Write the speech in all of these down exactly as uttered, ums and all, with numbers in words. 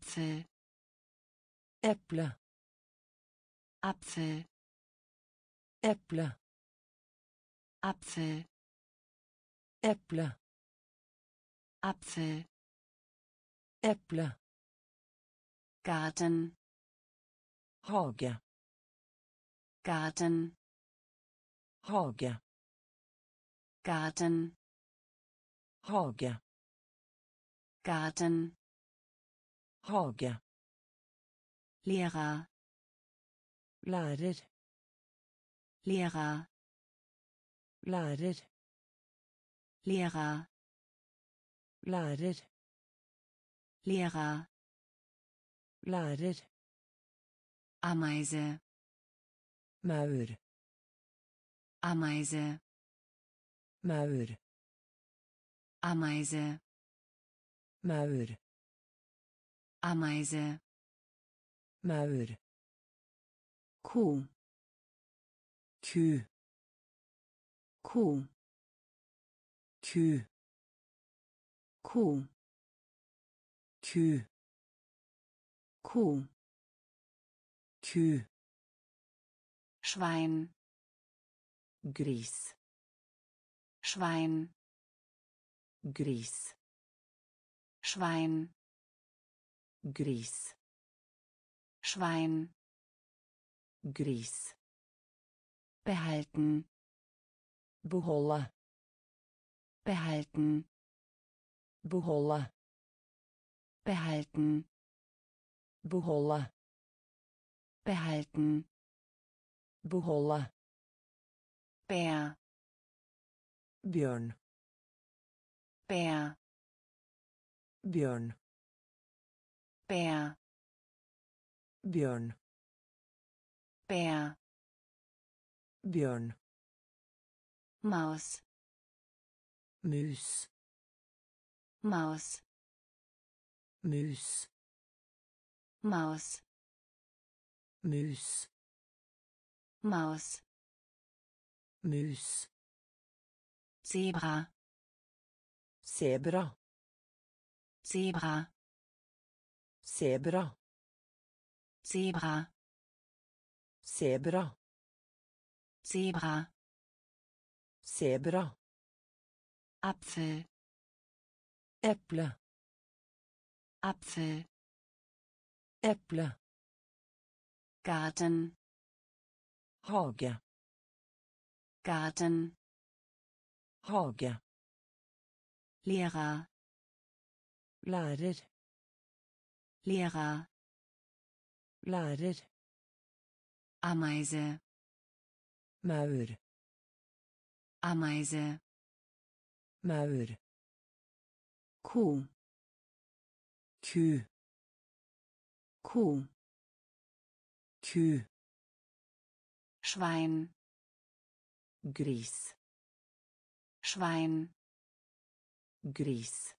Apfel. Äpple. Apfel. Äpple. Apfel. Äpple. Apfel. Äpple. Garten. Hage. Garten. Hage. Garten. Hage. Garten. Hage. Lehrer. Lærer. Lehrer. Lærer. Lehrer. Lærer. Lehrer. Lærer. Ameise. Maur. Ameise. Maur. Ameise. Maur. Ameise. Maur. Kuh. Kuh. Kuh. Kuh. Kuh. Kuh. Kuh. Kuh. Schwein. Gris. Schwein. Gris. Schwein. Gris. Schwein. Gris. Behalten. Beholde. Behalten. Beholde. Behalten. Beholde. Behalten. Beholde. Bär. Björn. Bär. Björn. Bär. Björn. Bär. Björn. Maus. Mus. Maus. Mus. Maus. Mus. Maus. Mus. Zebra. Zebra. Zebra. Zebra. Zebra. Zebra. Zebra. Zebra. Apfel. Äpple. Apfel. Äpple. Garten. Hage. Garten. Hage. Lehrer. Lærer. Lehrer. Lærer. Ameise. Maur. Ameise. Maur. Kuh. Kuh. Kuh. Kuh. Schwein. Gris. Schwein. Gris.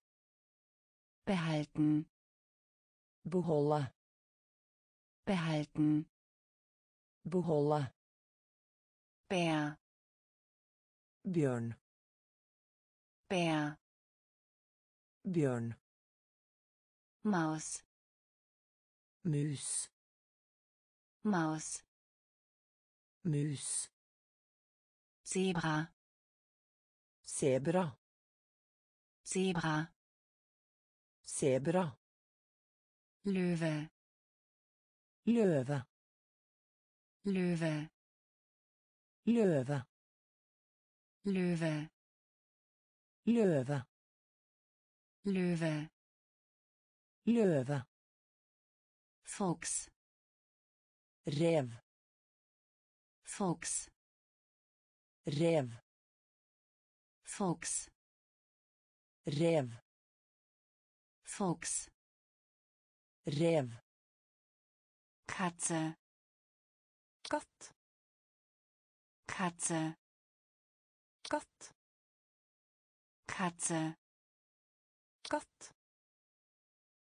Behalten. Beholde. Behalten. Beholde. Bär. Björn. Bär. Björn. Maus. Mus. Maus. Mus. Zebra. Zebra. Zebra. Zebra. Löwe. Löwe. Löwe. Löwe. Löwe. Löwe. Löwe. Löwe. Fuchs. Rev. Fuchs. Rev. Fuchs. Rev. Fuchs. Rev. Katze. Katt. Katze. Katt. Katze. Katt.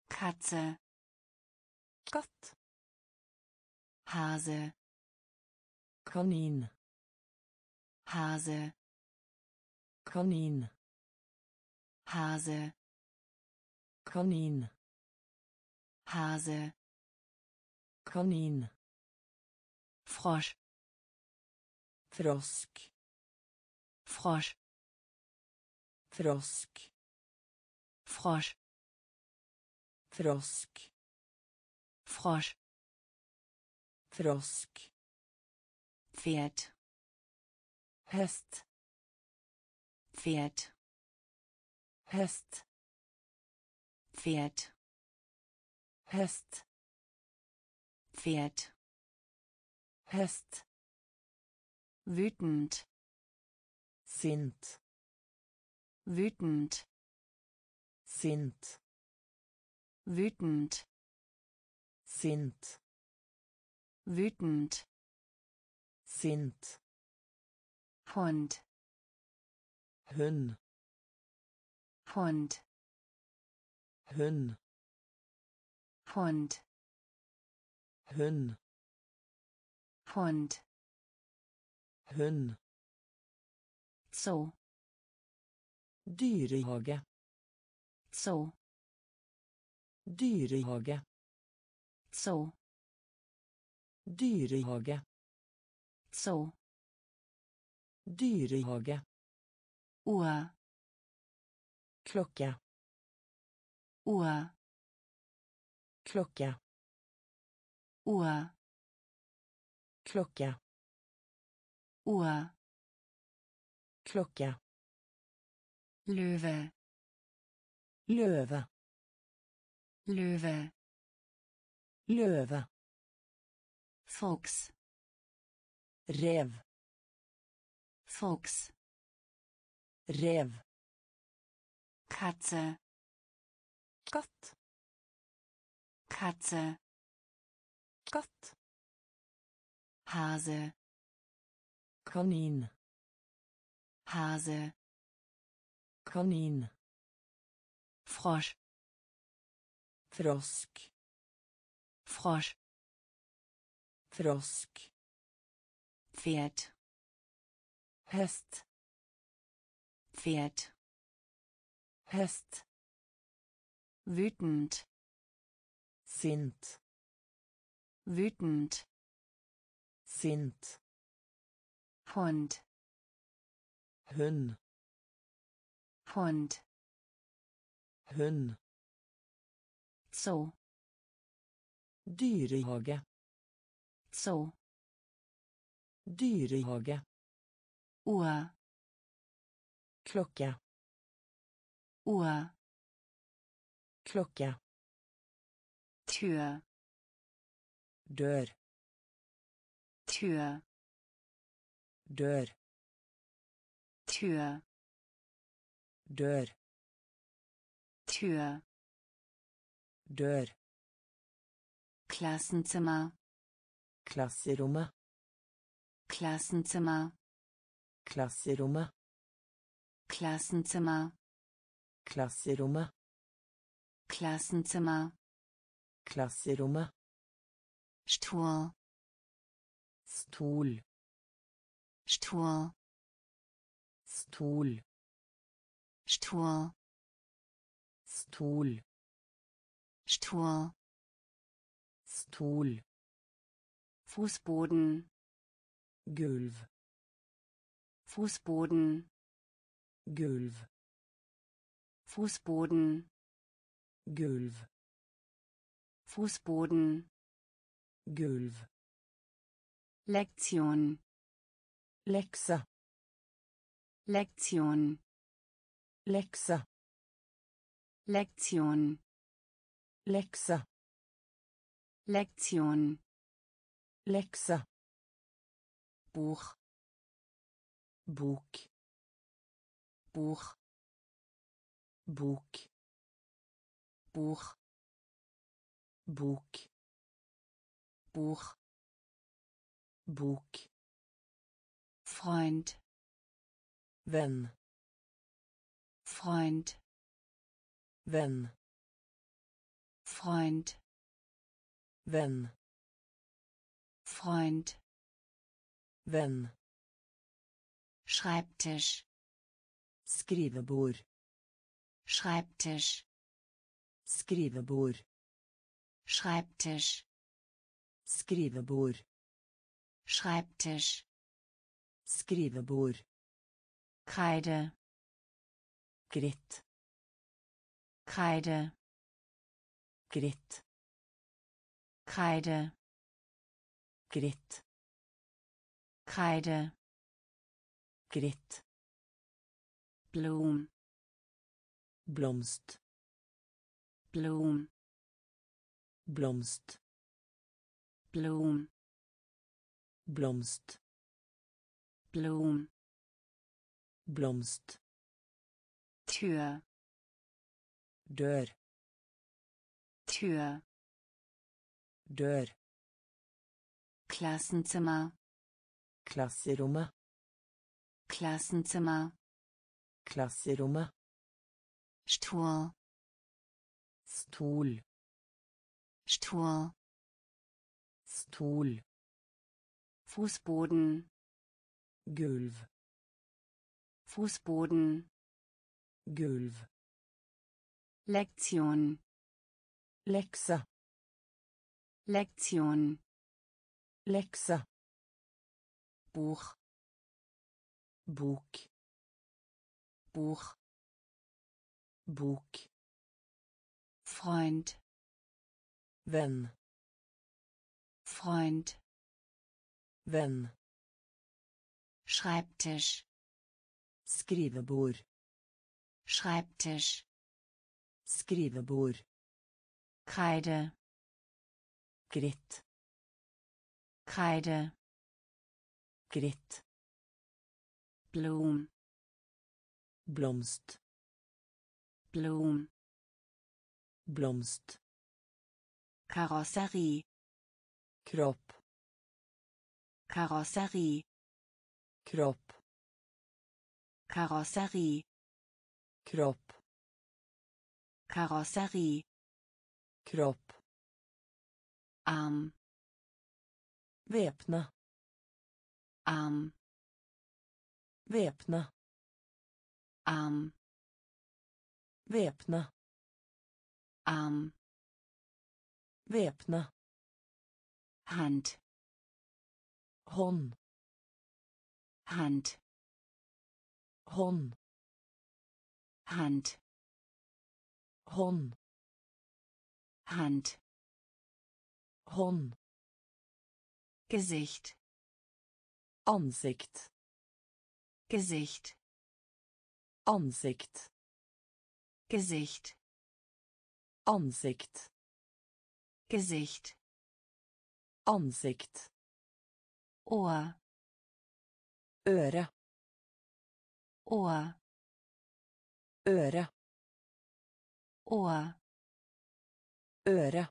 Katze. Katt. Hase. Kanin. Hase. Kanin. Hase. Kanin. Hase. Kanin. Frosch. Frosk. Frosch. Frosk. Frosch. Frosk. Frosch. Frosk. Pferd. Hest. Pferd. Hest. Pferd. Hest. Pferd. Hest. Wütend. Sind. Wütend. Sind. Wütend. Sind. Wütend. Sind. Hund. Hün. Hund. Hün. Hund. Hün. Hund. Hund. Zoo. Dyrehage. Zoo. Dyrehage. Zoo. Dyrehage. Zoo. Dyrehage. Uhr. Klocka. Uhr. Klocka. Uhr. Klocka. Uhr. Klocka. Löwe. Löwe. Löwe. Löwe. Fox. Rev. Fox. Rev. Katze. Katt. Katze. Katt. Hase. Kanin. Hase. Kanin. Frosch. Frosk. Frosch. Frosk. Pferd. Hest. Pferd. Hest. Wütend. Sind. Wütend. Sind. Hund. Hün. Hund. Hün. Zoo. Dyrehage. Zoo. Dyrehage. Uhr. Klocka. Uhr. Klocka. Tür. Dörr. Tür. Dörr. Tür. Dörr. Tür. Dörr. Klassenzimmer. Klasserummet. Klassenzimmer. Klasserummet. Klassenzimmer. Klasserummet. Klassenzimmer. Klasserummet. Stuhl. Stuhl. Stuhl. Stuhl. Stuhl. Stuhl. Stuhl. Stuhl. Fußboden. Gulv. Fußboden. Gulv. Fußboden. Gulv. Fußboden. Gulv. Lektion. Lexa. Lektion. Lexa. Lektion. Lexa. Lektion. Lexa. Buch. Buch. Buch. Buch. Buch. Buch. Buch. Buch. Freund. Wenn. Freund. Wenn. Freund. Wenn. Freund. Wenn. Schreibtisch. Skrivebord. Schreibtisch. Skrivebord. Schreibtisch. Skrivebord. Schreibtisch. Skrivebord. Kreide. Gritt. Kreide. Gritt. Kreide. Gritt. Kreide. Gritt. Blom. Blomst. Blom. Blomst. Blom. Blomst. Blom. Blomst. Tür. Dør. Tür. Dør. Klassenzimmer. Klasserommet. Klassenzimmer. Klasserommet. Stuhl. Stuhl. Stuhl. Stuhl. Fußboden. Gulv. Fußboden. Gulv. Lektion. Lekse. Lektion. Lekse. Buch. Buch. Buch. Buch. Freund. Venn. Freund. Venn. Schreibtisch. Skrivebord. Schreibtisch. Skrivebord. Kreide. Gritt. Kreide. Gritt. Blom. Blomst. Blom. Blomst. Karosserie. Kropp. Karosserie. Kropp. Karosserie. Kropp. Karosserie. Kropp. Arm. Væpne. Arm. Væpne. Arm. Væpne. Arm. Væpne. Hand. Hånd. Hand. Hånd. Hand. Hånd. Hand. Hånd. Gesicht. Ansikt. Gesicht. Ansikt. Gesicht. Ansikt. Gesicht. Ansikt. Ohr. Øre. Ohr. Øre. Ohr. Øre.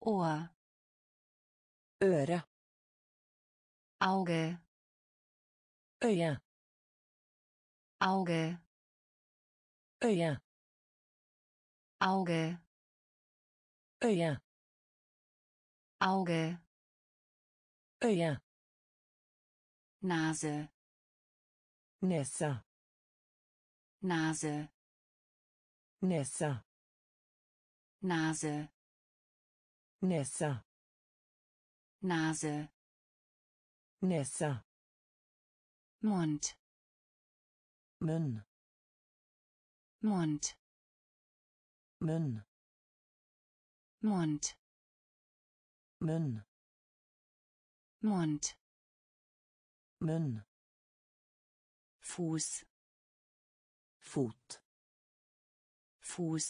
Ohr. Øre. Auge. Øye. Auge. Øye. Auge. Øye. Auge. Øye. Nase. Nessa. Nase. Nessa. Nase. Nessa. Nase. Nessa. Mund. Mund. Mund. Mund. Mund. Mund. Mund. Mund. Fuß. Fot. Fuß.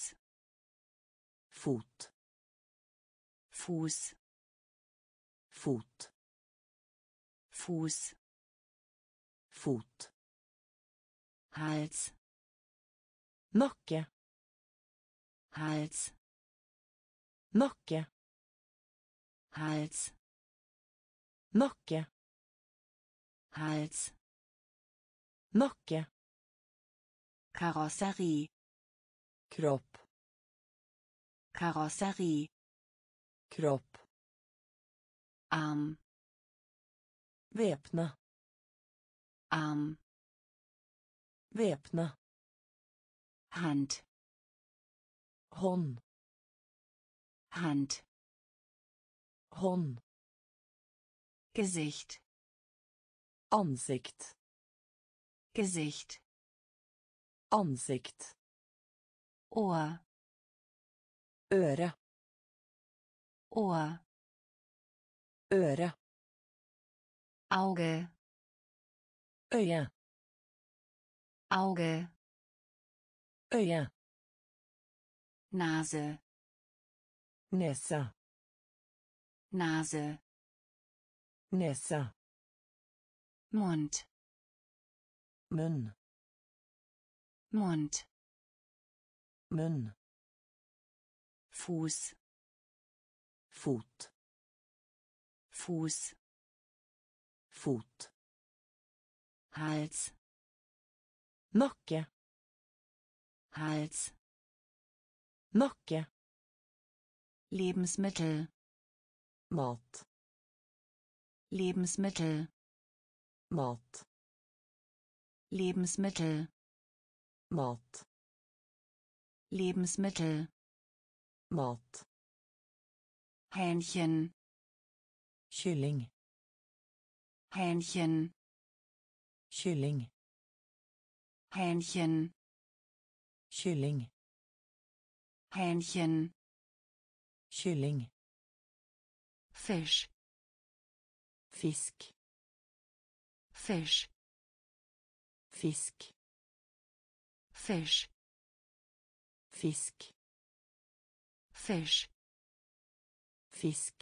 Fot. Fuß. Fot. Fuß. Fot. Hals. Nacke. Hals. Nacke. Hals. Nacke. Hals. Nacke. Karosserie. Kropp. Karosserie. Kropp. Arm. Væpne. Arm. Væpne. Hand. Hånd. Hand. Hånd. Gesicht. Ansikt. Gesicht. Ansikt. Ohr. Øre. Ohr. Øre. Auge. Øye. Auge. Øye. Nase. Nesse. Nase. Nesse. Mund. Munn. Mund. Munn. Fuß. Fot. Fuß. Fot. Hals. Nacke. Hals. Nacke. Lebensmittel. Mat. Lebensmittel. Mat. Lebensmittel. Mat. Lebensmittel. Mat. Hähnchen. Kylling. Hähnchen. Kylling. Hähnchen. Kylling. Hähnchen. Kylling. Fisch. Fisk. Fisch. Fisk. Fisch. Fisk. Fisch. Fisk.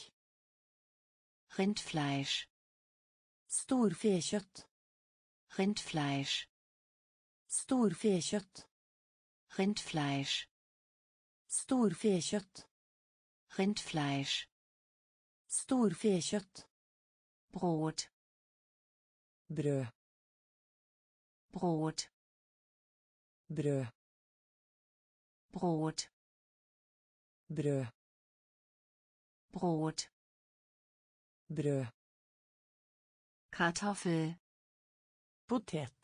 Rindfleisch. Storfekjøtt. Rindfleisch. Storfekjøtt. Rindfleisch. Storfekjøtt. Rindfleisch. Storfekjøtt. Brot. Brød. Brot. Brød. Brot. Brød. Brot. Brød. Kartoffel. Potet.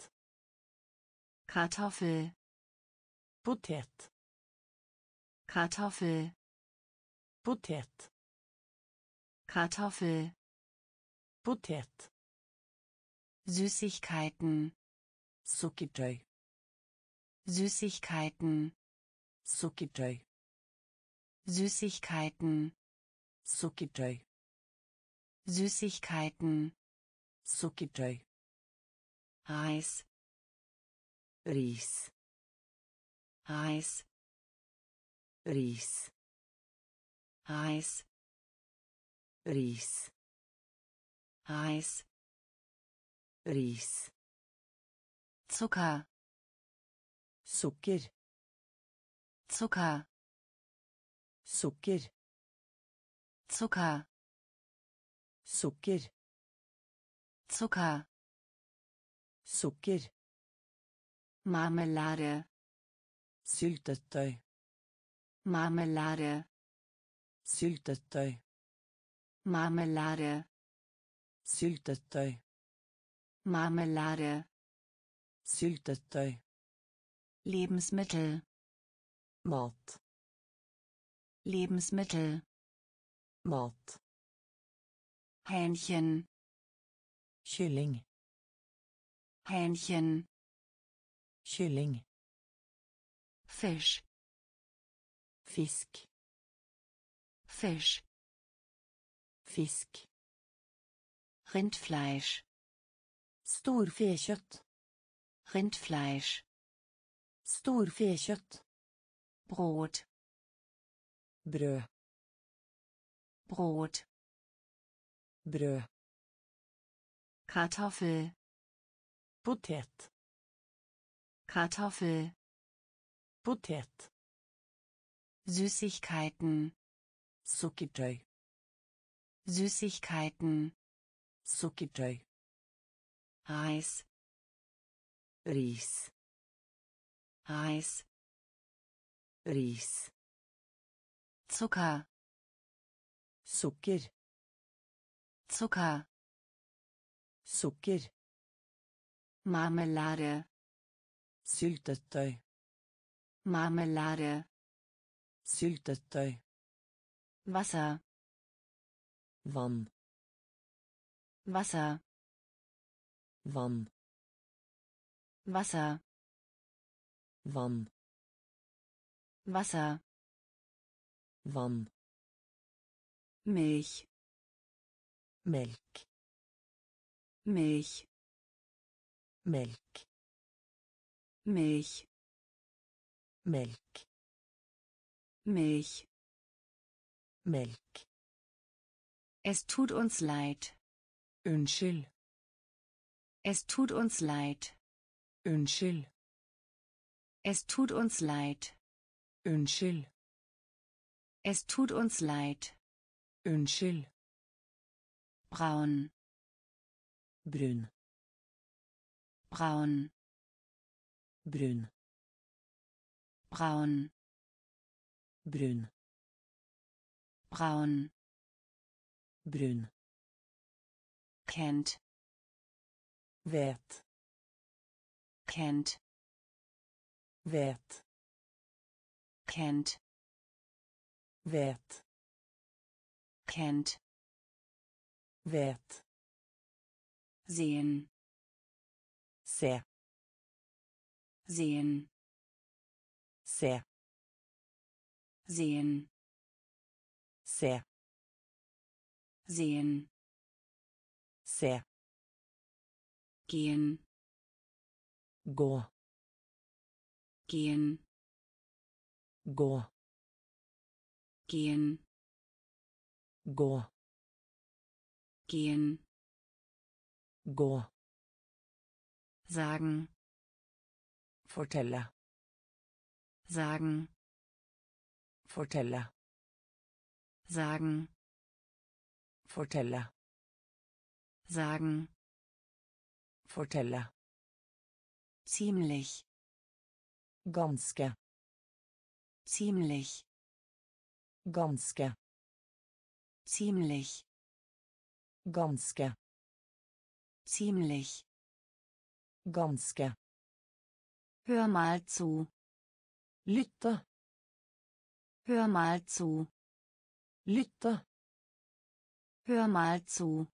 Kartoffel. Potet. Kartoffel. Potet. Kartoffel. Potet. Süßigkeiten. Sukkertøy. Süßigkeiten. Sukkertøy. Süßigkeiten. Sukkertøy. Süßigkeiten. Sukkertøy. Reis. Ries. Reis. Ries. Reis. Ries. Reis. Ries. Zucker. Zucker. Zucker. Zucker. Zucker. Zucker. Zucker. Zucker. Marmelade. Syltetøy. Marmelade. Syltetøy. Marmelade. Syltetøy. Marmelade. Syltetøy. Lebensmittel. Mat. Lebensmittel. Mat. Hähnchen. Kylling. Hähnchen. Kylling. Fisch. Fisk. Fisch. Fisk. Rindfleisch. Storfekjøtt. Rindfleisch. Storfekjøtt. Brot. Brød. Brot. Brød. Kartoffel. Potet. Kartoffel. Potet. Süßigkeiten. Sukkertøy. Süßigkeiten. Sukkertøy. Reis. Ries. Reis. Ries. Zucker. Zucker. Zucker. Zucker. Marmelade. Syltetøy. Marmelade. Syltetøy. Wasser. Wann. Wasser. Wann. Wasser. Wann. Wasser. Wann. Milch. Melk. Milch. Melk. Milch. Melk. Milch. Melk. Es tut uns leid. Unnskyld. Es tut uns leid. Unnskyld. Es tut uns leid. Unnskyld. Es tut uns leid. Unnskyld. Braun. Brun. Braun. Brun. Braun. Brun. Braun. Brun. Kennt. Vet. Kennt. Vet. Kennt. Vet. Kennt. Vet. Sehen. Se. Sehen. Se. Sehen. Se. Sehen. Se. Gehen. Gå. Gehen. Gå. Gehen. Gå. Gehen. Gå. Sagen. Fortelle. Sagen. Fortelle. Sagen. Fortelle. Sagen. Fortelle. Ziemlich. Ganske. Ziemlich. Ganske. Ziemlich. Ganske. Ziemlich. Ganske. Hör mal zu. Lytte. Hör mal zu. Lytte. Hör mal zu.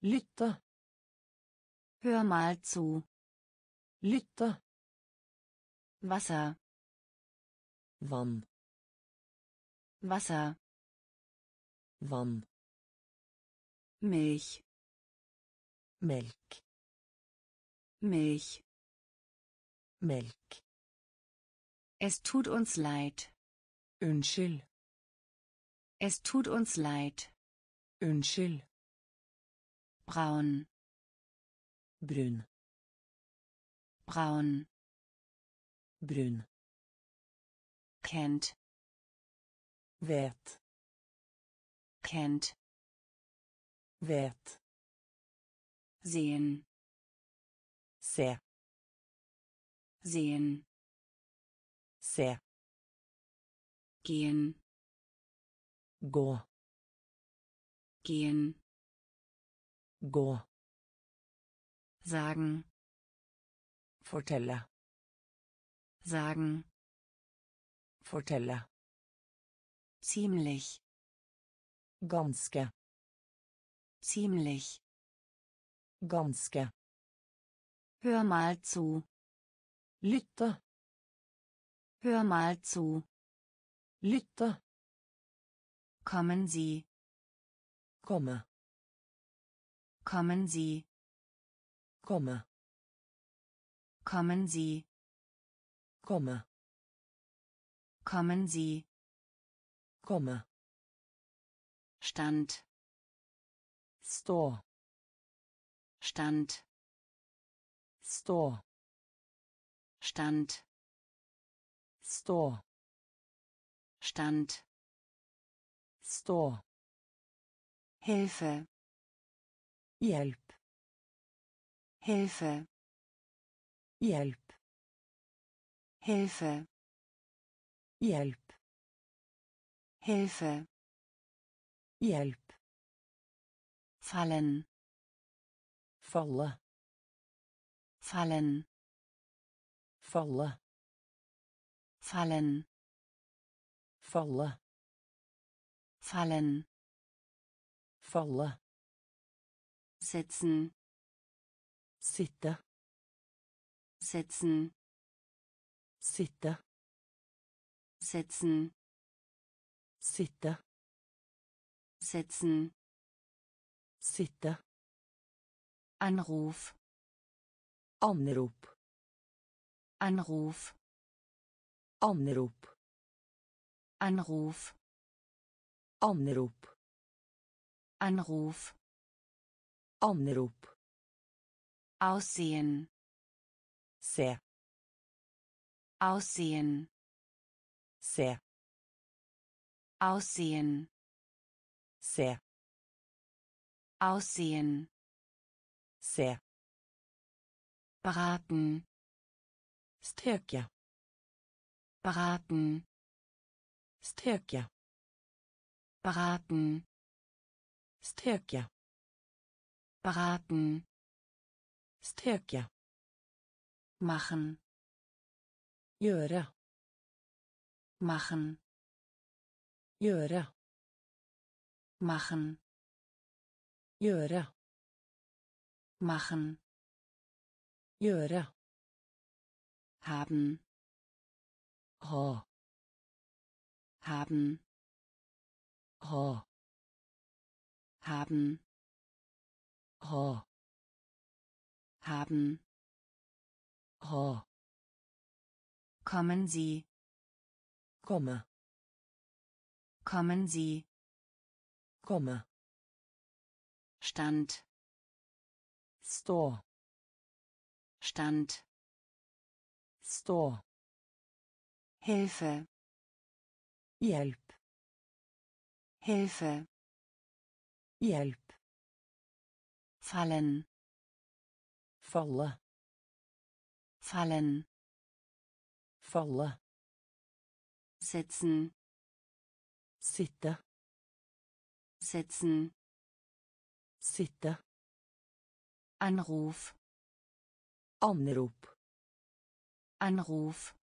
Lytte. Hör mal zu. Lytte. Wasser. Wann. Wasser. Wann. Milch. Melk. Milch. Melk. Es tut uns leid. Unnskyld. Es tut uns leid. Unnskyld. Braun. Brun. Braun. Brun. Kennt. Vet. Kennt. Vet. Sehen. Se. Sehen. Se. Gehen. Gå. Gehen. Gå. Sagen. Fortelle. Sagen. Fortelle. Ziemlich. Ganske. Ziemlich. Ganske. Hör mal zu. Lytte. Hör mal zu. Lytte. Kommen Sie. Komme. Kommen Sie. Komme. Kommen Sie. Komme. Kommen Sie. Komme. Stand. Stå. Stand. Stå. Stand. Stå. Stand. Stå. Hilfe. Hjälp. Hilfe. Hjälp. Hilfe. Hjälp. Hilfe. Hjälp. Fallen. Falle. Fallen. Falle. Fallen. Falle. fallen, falle, sitzen, sitte, sitzen, sitte, sitzen, sitte, sitzen, sitte, anruf, anrop, anruf, anrop, anruf, anrop, anruf, anrop, aussehen, se, aussehen, se, aussehen, se, aussehen, se, braten, steke, braten, steke, braten, steke, braten, steke, machen, göra, machen, göra, machen, göra, machen, göra, haben, ha, haben, ha, haben, ha, haben, ha, kommen Sie, komme, kommen Sie, komme, stand, stå, stand, stå, Hilfe, hjälp, Hilfe, hjälp, fallen, falle, fallen, falle, sitzen, sitte, sitzen, sitte, anruf, anrop, anruf,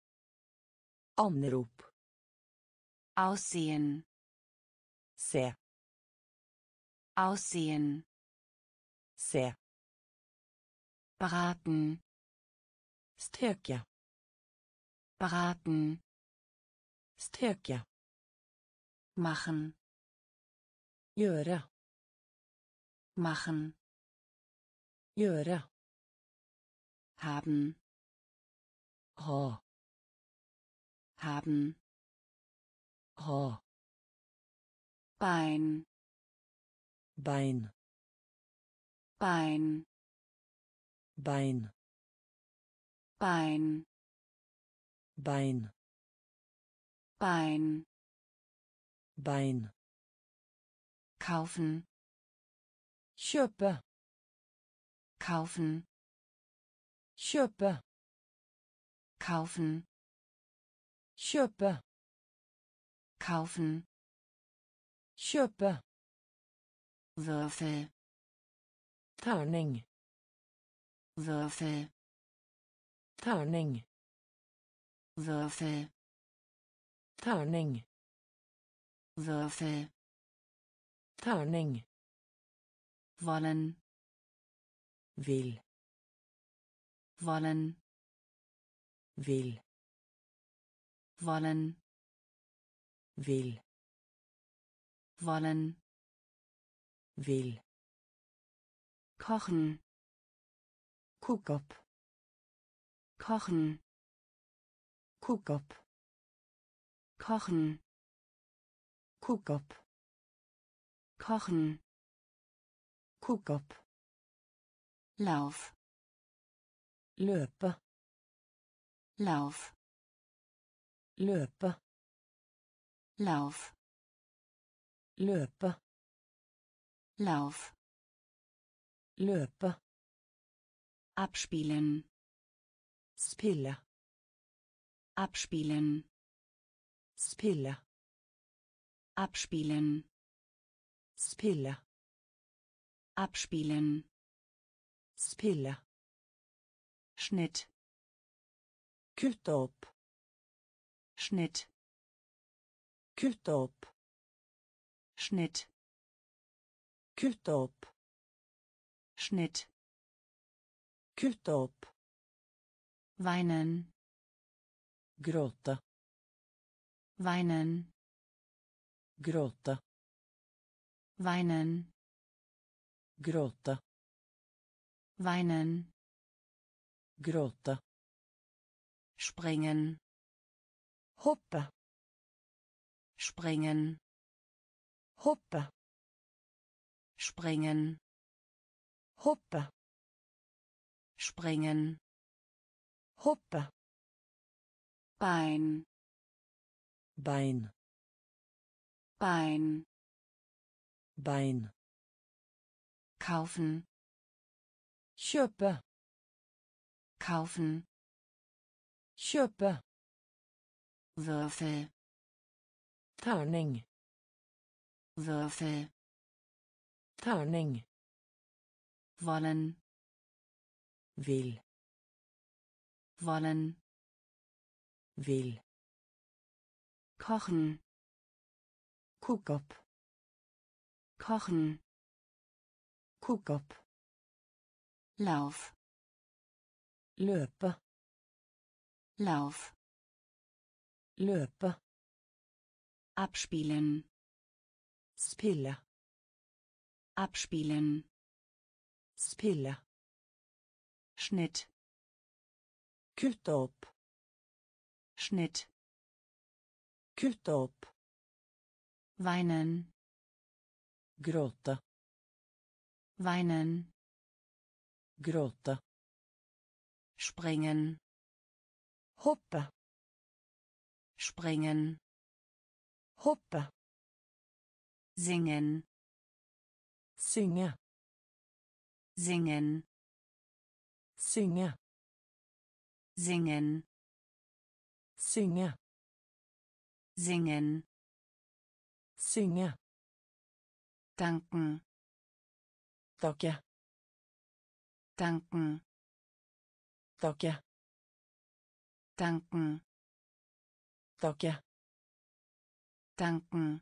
anrop, aussehen, se, aussehen, se, braten, steke, braten, steke, machen, göra, machen, göra, haben, ha, haben, ha, bein, bein, bein, bein, bein, bein, bein, bein, kaufen, köpa, kaufen, köpa, kaufen, köpa, kaufen, köpa, würfel, tärning, würfel, tärning, würfel, tärning, würfel, tärning, wollen, will, wollen, will, wollen, will, wollen, will, kochen, kokop, kochen, kokop, kochen, kokop, kochen, kokop, lauf, løpe, lauf, løpe, lauf, løpe, lauf, løpe, abspielen, spille, abspielen, spille, abspielen, spille, abspielen, spille, schnitt, kutt opp, schnitt, kutt opp, Schnitt. Kutte upp. Schnitt. Kutte upp. Weinen. Gråta. Weinen. Gråta. Weinen. Gråta. Weinen. Gråta. Springen. Hoppa. Springen. Hoppa. Springen. Hoppa. Springen. Hoppa. Bein. Bein. Bein. Bein. Kaufen. Köpa. Kaufen. Köpa. Würfel. Tärning. Würfel. Tärning. Wollen. Will. Wollen. Will. Kochen. Guck ab. Kochen. Guck ab. Lauf. Löpe. Lauf. Löpe. Abspielen. Spille. Abspielen. Spille. Schnitt. Kutte upp. Schnitt. Kutte upp. Weinen. Gråta. Weinen. Gråta. Springen. Hoppa. Springen. Hoppa. Singen. Synge. Singen. Synge. Singen. Synge. Singen. Synge. Danken. Danke. Danken. Danke. Danken. Danke. Danken.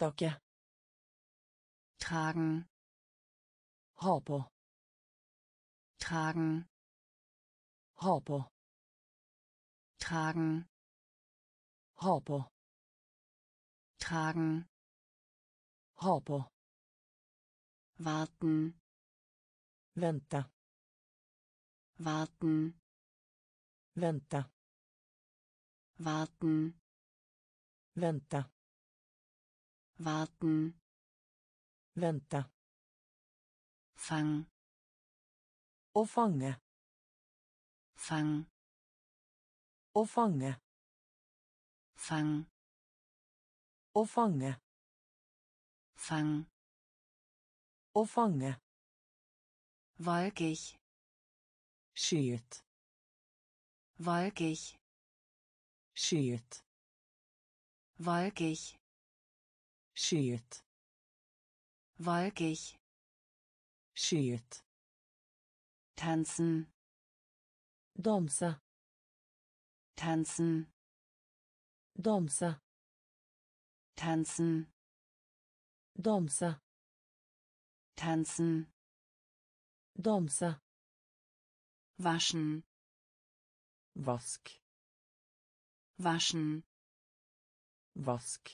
Danke. Tragen. Hopo. Tragen. Hopo. Tragen. Hopo. Tragen. Hopo. Warten. Vänta. Warten. Vänta. Warten. Vänta. Warten. Vänta. Fang. Och fånga. Fang. Och fånga. Fang. Och fånga. Fang. Och fånga. Wolkig. Skyet. Wolkig. Skyet. Wolkig. Skyet. Wolkig. Skyet. Tanzen. Dansa. Tanzen. Dansa. Tanzen. Dansa. Tanzen. Dansa. Waschen. Vask. Waschen. Vask.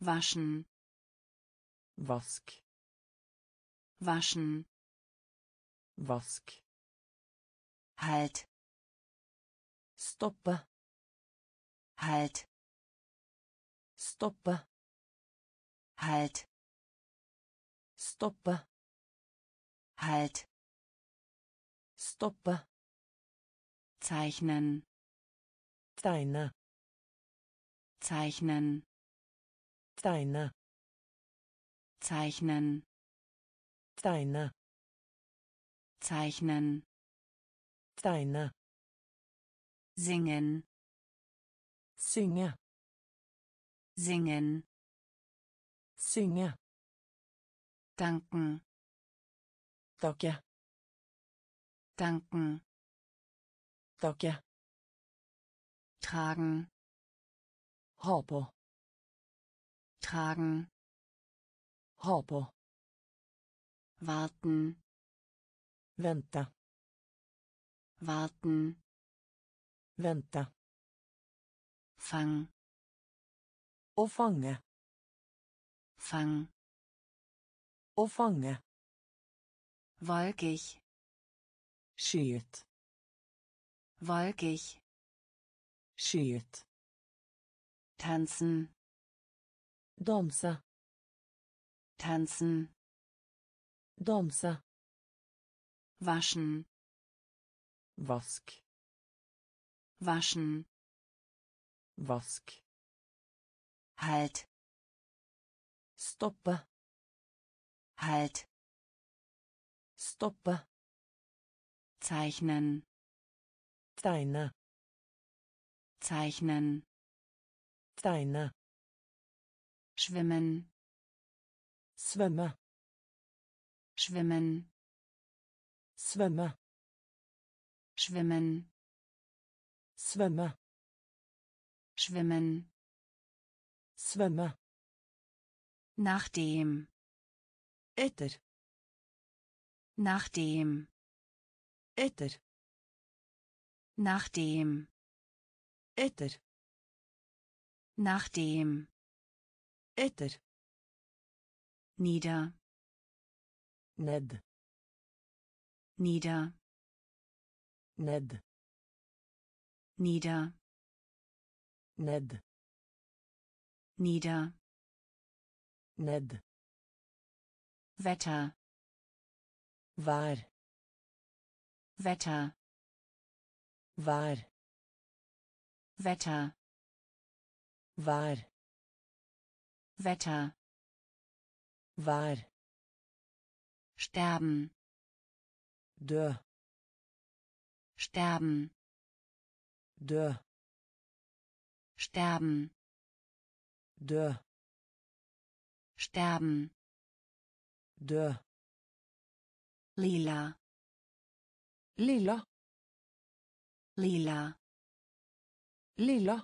Waschen. Vask. Waschen. Vask. Halt. Stoppe. Halt. Stoppe. Halt. Stoppe. Halt. Stoppe. Zeichnen. Deine. Zeichnen. Deine. Zeichnen. Deine. Zeichnen. Deine. Singen. Synge. Singen. Synge. Danken. Danke. Danken. Danke. Tragen. Ha på. tragen, ha på, warten, vänta, warten, vänta, fang, och fånga, fang, och fånga, wolkig, skyet, wolkig, skyet, tanzen, dansa, tanzen, dansa, waschen, vask, waschen, vask, halt, stoppe, halt, stoppe, zeichnen, deine, zeichnen, deine, schwimmen, svømme, schwimmen, svømme, schwimmen, svømme, schwimmen, svømme, nachdem, etter, nachdem, etter, nachdem, etter, nachdem, etter, nieder, ned, nieder, ned, nieder, ned, nieder, ned, Wetter, var, Wetter, var, Wetter, var, Wetter, var, sterben, dö, sterben, dö, sterben, dö, sterben, dö, lila, lila, lila, lila,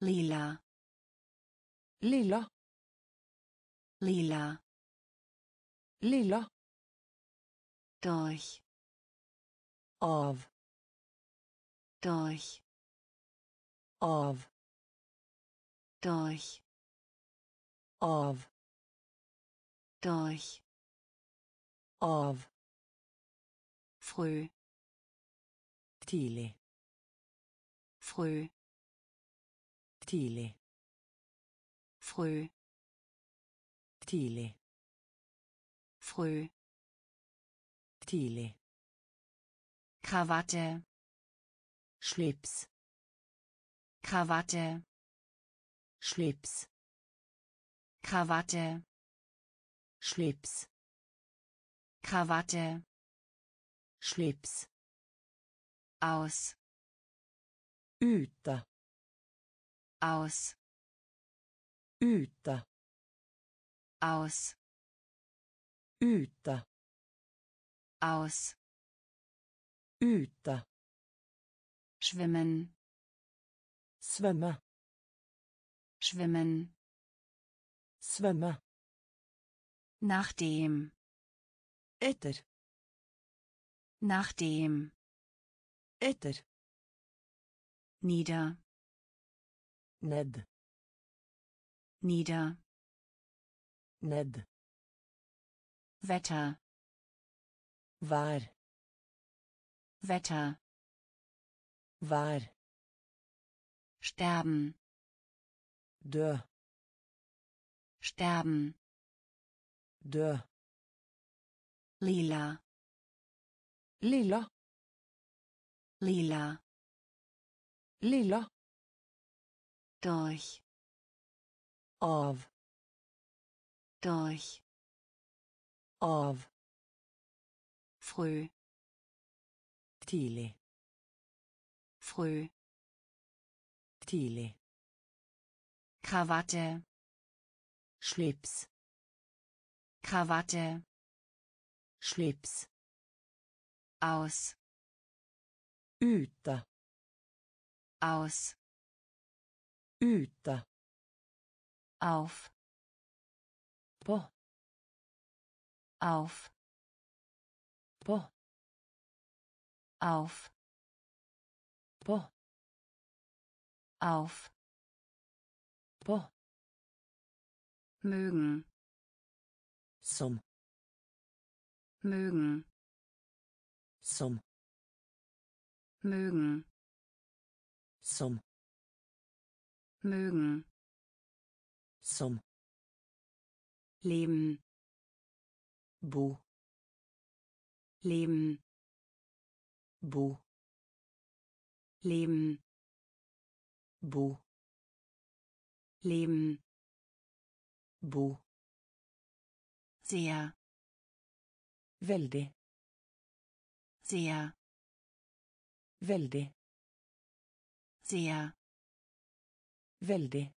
lila, lila, lila, lila, durch, auf, durch, auf, durch, auf, durch, auf, früh, tidlig, früh, tidlig, früh, tidlig, früh, tidlig, Krawatte, Schlips, Krawatte, Schlips, Krawatte, Schlips, Krawatte, Schlips, aus, ute, aus, ute, aus, ute, aus, ute, schwimmen, svømme, schwimmen, svømme, nachdem, etter, nachdem, etter, nieder, ned, nieder, ned, Wetter, var, Wetter, var, sterben, dö, sterben, dö, lila, lila, lila, lila, durch, auf, durch, auf, früh, tidlig, früh, tidlig, Krawatte, Schlips, Krawatte, Schlips, aus, ute, aus, ute, auf, på, auf, på, auf, på, auf, på, mögen, som, mögen, som, mögen, som, mögen, som, leben, bo, leben, bo, leben, bo, leben, bo, sehr, väldigt, sehr, väldigt, sehr, väldigt,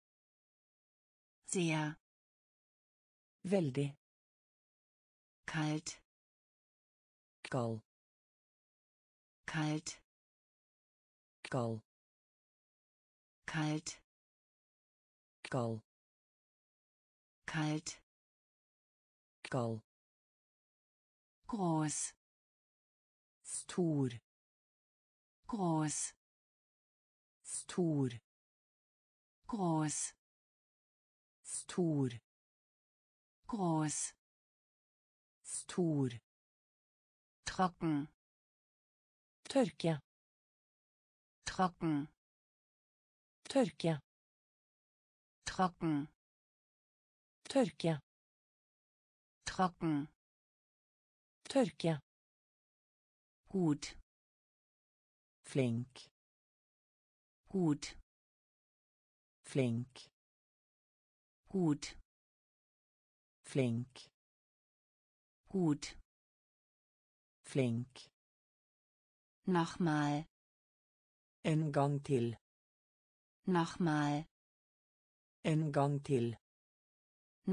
sehr, väldigt, kalt, kall, kalt, kall, kalt, kall, kalt, kall, groß, stor, groß, stor, groß, stor, groß, stor, trocken, tørke, trocken, tørke, trocken, tørke, trocken, tørke, gut, flink, gut, flink, gut, flink, gut, flink, nochmal, en gang til, nochmal, en gang til,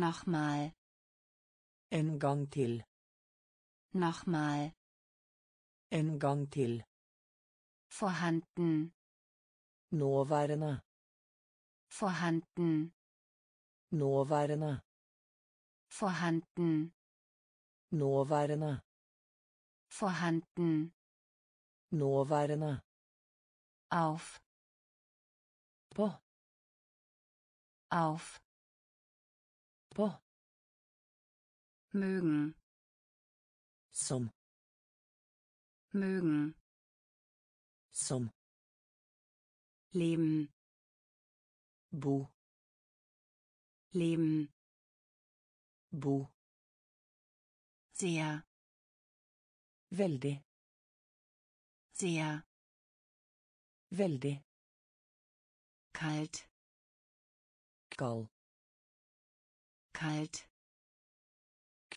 nochmal, en gang til, nochmal, en gang til, vorhanden, nåværende, vorhanden, nåværende, vorhanden, nåværende, vorhanden, nåværende, auf, på, auf, på, mögen, som, mögen, som, leben, bo, leben, bo, sehr, väldigt, sehr, väldigt, kalt, kall, kalt,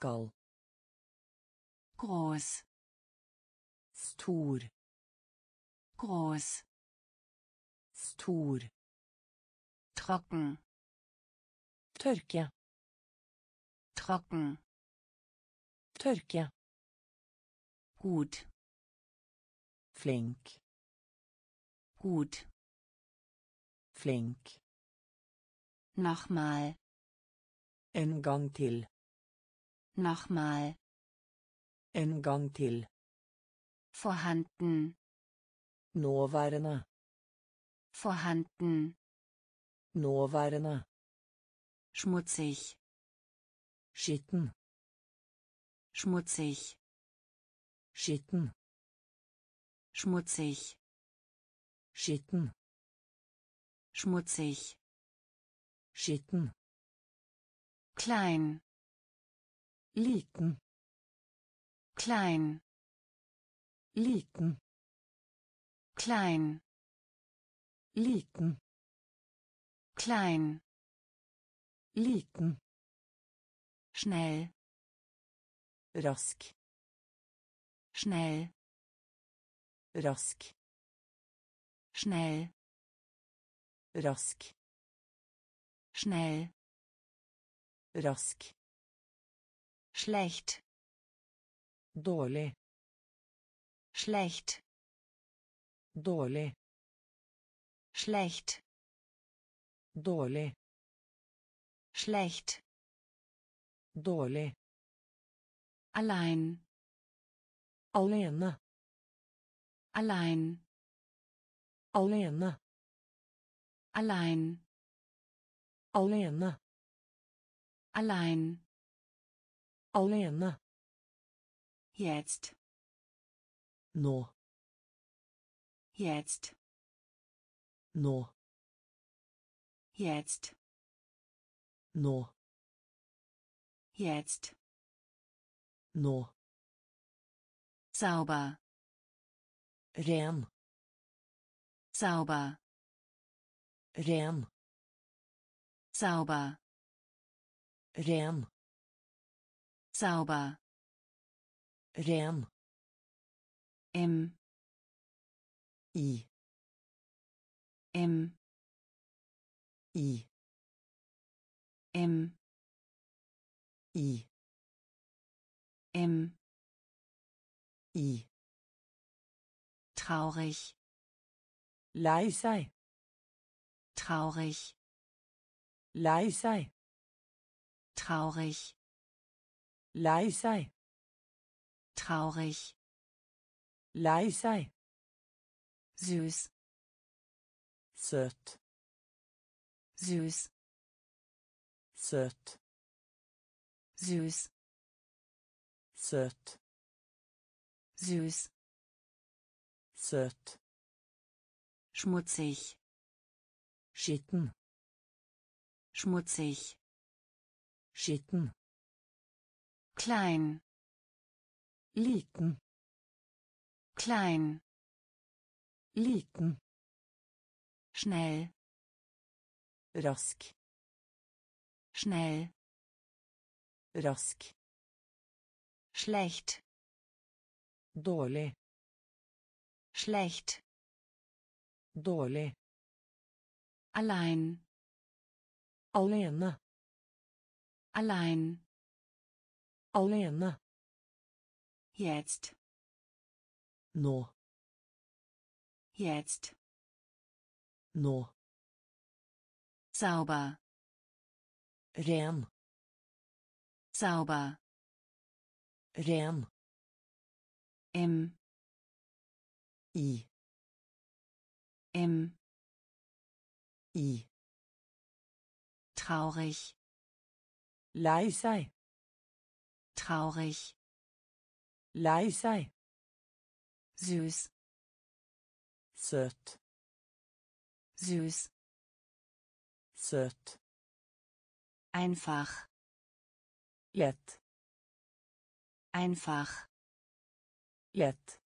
kall, groß, stor, groß, stor, trocken, tørke, trocken, tørke, gut, flink, gut, flink, nochmal, en gang til, nochmal, en gang til, vorhanden, nåværende, vorhanden, nåværende, schmutzig, skitten, schmutzig, skitten, schmutzig, skitten, schmutzig, skitten, klein, liten, klein, liten, klein, liten, klein, liten, schnell, rask, schnell, rask, schnell, rask, schnell, rask, schlecht, dårlig, schlecht, dårlig, schlecht, dårlig, Schlecht. Dårlig. Allein. Alene. Allein. Alene. Allein. Alene. Allein. Alene. Jetzt. Nå. Jetzt. Nå. Jetzt. Nå. Jetzt. Nå. Sauber. Ren. Sauber. Ren. Sauber. Ren. Sauber. Ren. Im. I. Im. I. Im. I. Im. I. Traurig. Lei sei. Traurig. Lei sei. Traurig. Lei sei. Traurig. Lei sei. Süß. Søt. Süß. Søt. Süß. Søt. Süß. Søt. Schmutzig. Schitten. Schmutzig. Schitten. Klein. Liten. Klein. Liten. Schnell. Rask. Schnell. Rask. Schlecht. Dårlig. Schlecht. Dårlig. Allein. Alene. Allein. Alene. Jetzt. Nå. Jetzt. Nå. Sauber. Ren. Sauber. Ren. Im. I. Im. I. Traurig. Lei sei. Traurig. Lei sei. Süß. Søt. Süß. Søt. Einfach. Lett. Einfach. Lett.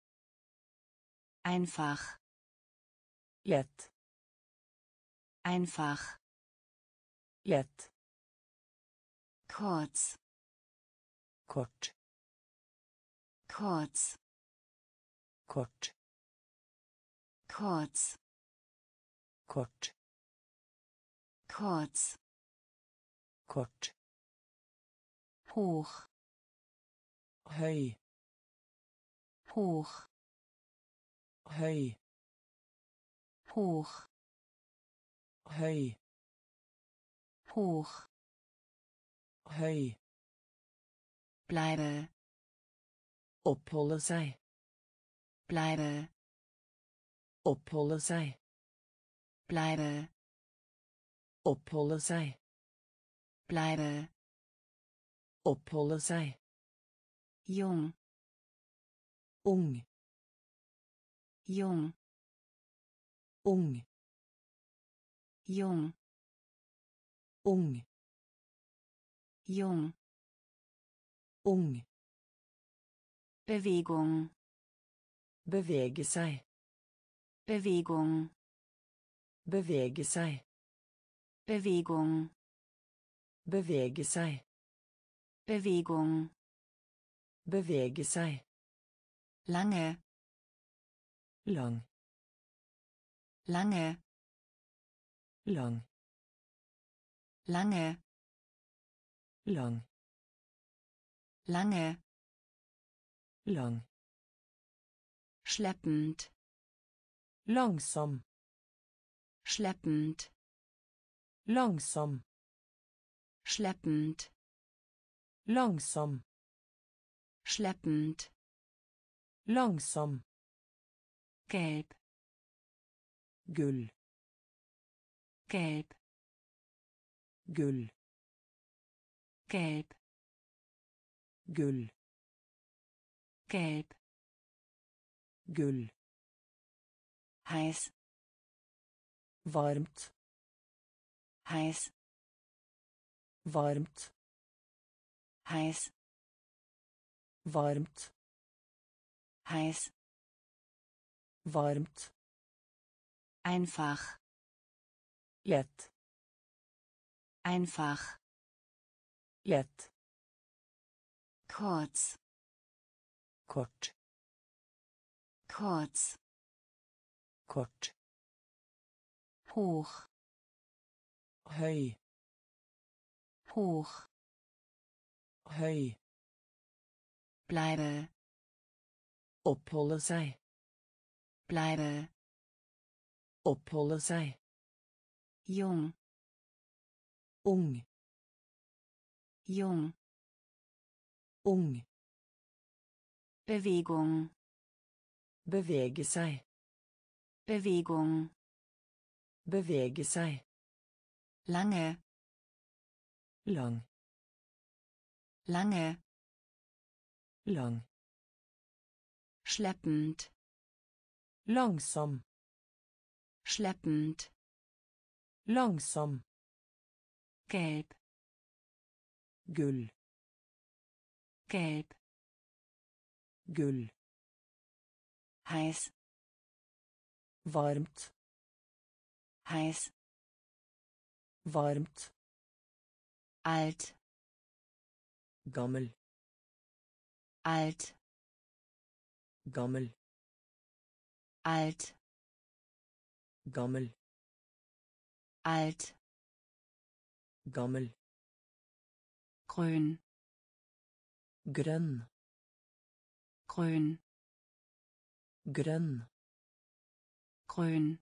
Einfach. Lett. Einfach. Lett. Kurz. Kort. Kurz. Kort. Kurz. Kort. Kurz. Kort. Hoch. Höj. Hoch. Höj. Hoch. Höj. Hoch. Höj. Bleibe. Oppholde sig. Bleibe. Oppholde sig. Bleibe. Oppholde sig. Bleibe. Oppholde sig. Jung. Ung. Jung. Ung. Jung. Ung. Jung. Ung. Bewegung. Bewege sig. Bewegung. Bewege sig. Bewegung. Bewege sig. Bewegung. Bewege sig. Lange. Lang. Lange. Lang. Lange. Lang. Lange. Lang. Schleppend. Langsam. Schleppend. Langsam. schleppend, långsam, schleppend, långsam, gelb, gull, gelb, gull, gelb, gull, gelb, gull, heiß, varmt, heiß, varmt, heiß, varmt, heiß, varmt, einfach, lett, einfach, lett, kurz, kort, kurz, kort, hoch, höj, hoch, höj, bleibe, uppehålla sig, bleibe, uppehålla sig, jung, ung, jung, ung, Bewegung, bewege sig, Bewegung, bewege sig, lange, lang, lange, lang, schleppend, langsam, schleppend, langsam, gelb, gull, gelb, gull, heiß, varmt, heiß, varmt, alt, gammel, alt, gammel, alt, gammel, alt, gammel, grün, grön, grün, grön, grün,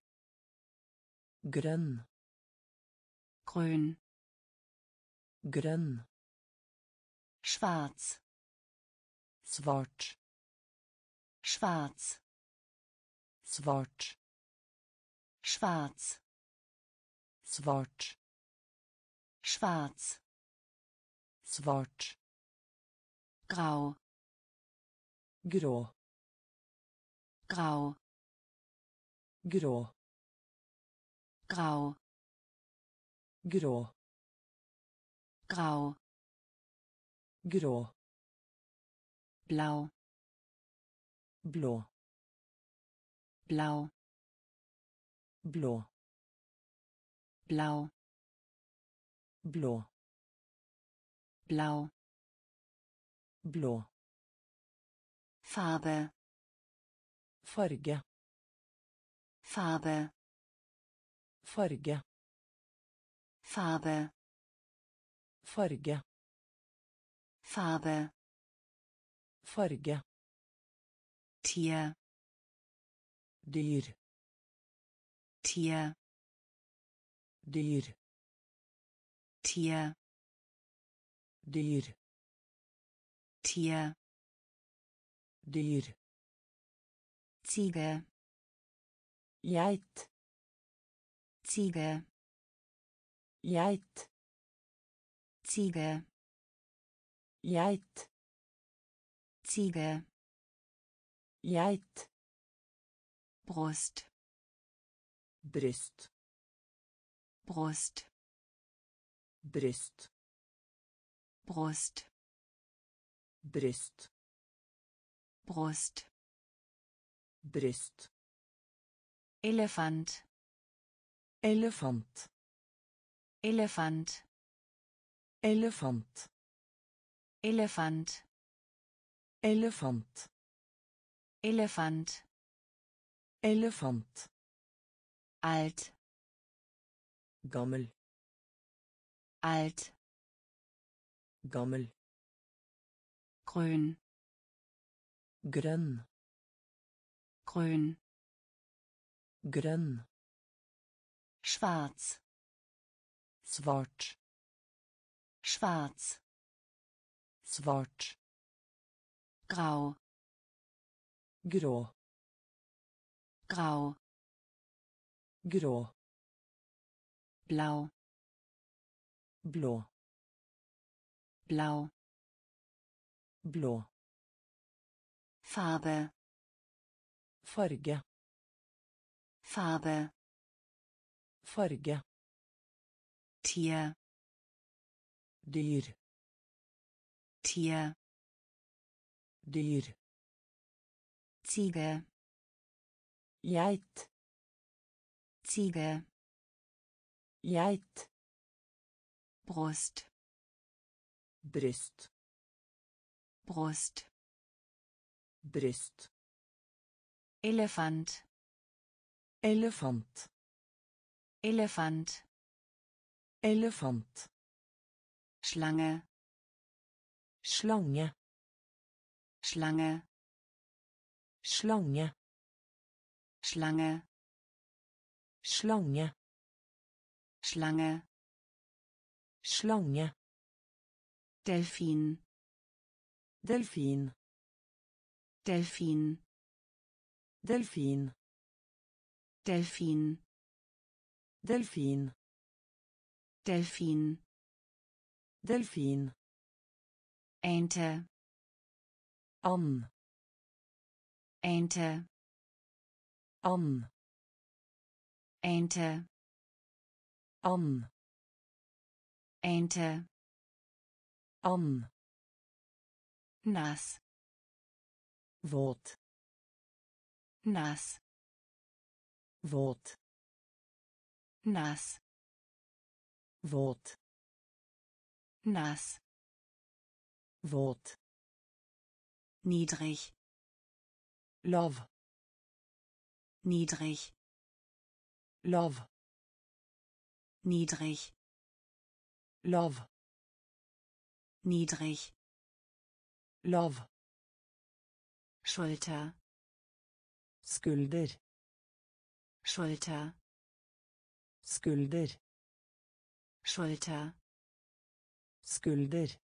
grön, grün, grön, schwarz, svart, schwarz, svart, schwarz, svart, schwarz, svart, grau, grå, grau, grå, grau, grå, grau, grå, blau, blå, blau, blå, blau, blå, blau, blå, Farbe, farge, Farbe, farge, Farbe, farge, Farbe, farge, Tier, dyr, Tier, dyr, Tier, dyr, Tier, dyr, Ziege, geit, Ziege, geit, Ziege, geit, Ziege, geit, Brust, Brust, Brust, Brust, Brust, Brust, Brust, Brust, Elefant, Elefant, Elefant, Elefant, Elefant, Elefant, Elefant, Elefant, alt, gammel, alt, gammel, grün, grön, grün, grön, schwarz, svart, Schwarz. Svart. Grau. Grå. Grau. Grå. Blau. Blå. Blau. Blå. Farbe. Farge. Farbe. Farge. Tier. Dyr. Tier. Dyr. Ziege. Geit. Ziege. Geit. Brust. Brust. Brust. Brust. Elefant. Elefant. Elefant. Elefant. Schlange. Schlange. Schlange. Schlange. Schlange. Schlange. Schlange. Schlange. Delfin. Delfin. Delfin. Delfin. Delfin. Delfin. Delfin. Delfin. Ente. An. Ente. An. Ente. An. Ente. An. Nass. Våt. Nass. Våt. Nass. Våt. Nass. Våt. Niedrig. Love. Niedrig. Love. Niedrig. Love. Niedrig. Love. Schulter. Skulder. Schulter. Skulder. Schulter. Skulder.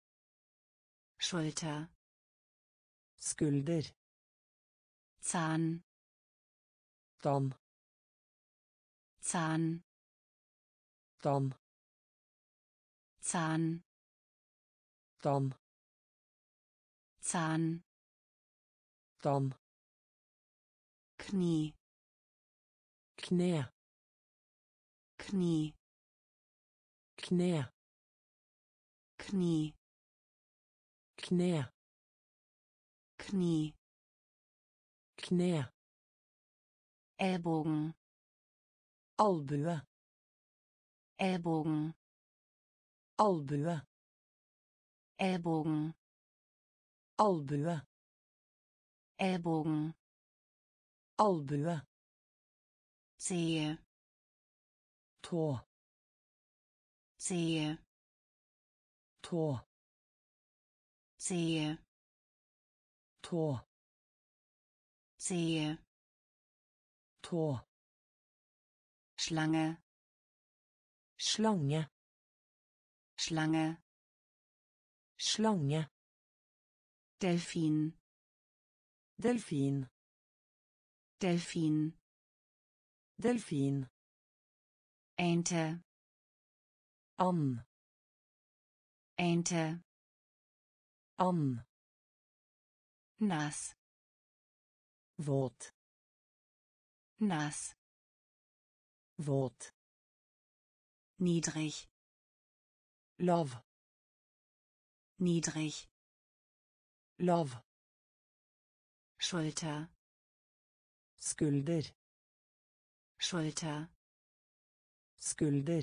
Schulter. Skulder. Zahn. Dann. Zahn. Dann. Zahn. Dann. Zahn. Dann. Knie. Knä. Knie. Knä. Knie. Knä. Knie. Knä. Ellbogen. Albue. Ellbogen. Albue. Ellbogen. Albue. Ellbogen. Albue. Zehe. Tå. Zehe. Tå. Zehe. Tå. Zehe. Tå. Schlange. Schlange. Schlange. Schlange. Delfin. Delfin. Delfin. Delfin. Ente. An. Ente. An. Nass. Våt. Nass. Våt. Niedrig. Lov. Niedrig. Lov. Schulter. Skulder. Schulter. Skulder.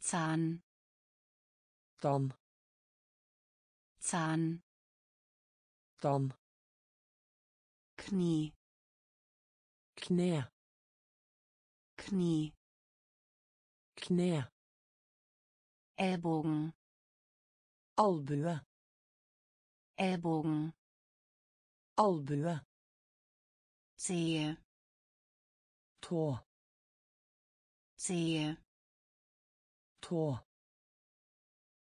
Zahn. Dann. Zahn. Dann. Knie. Knä. Knie. Knä. Ellbogen. Albue. Ellbogen. Albue. Zehe. Tå. Zehe. Tå.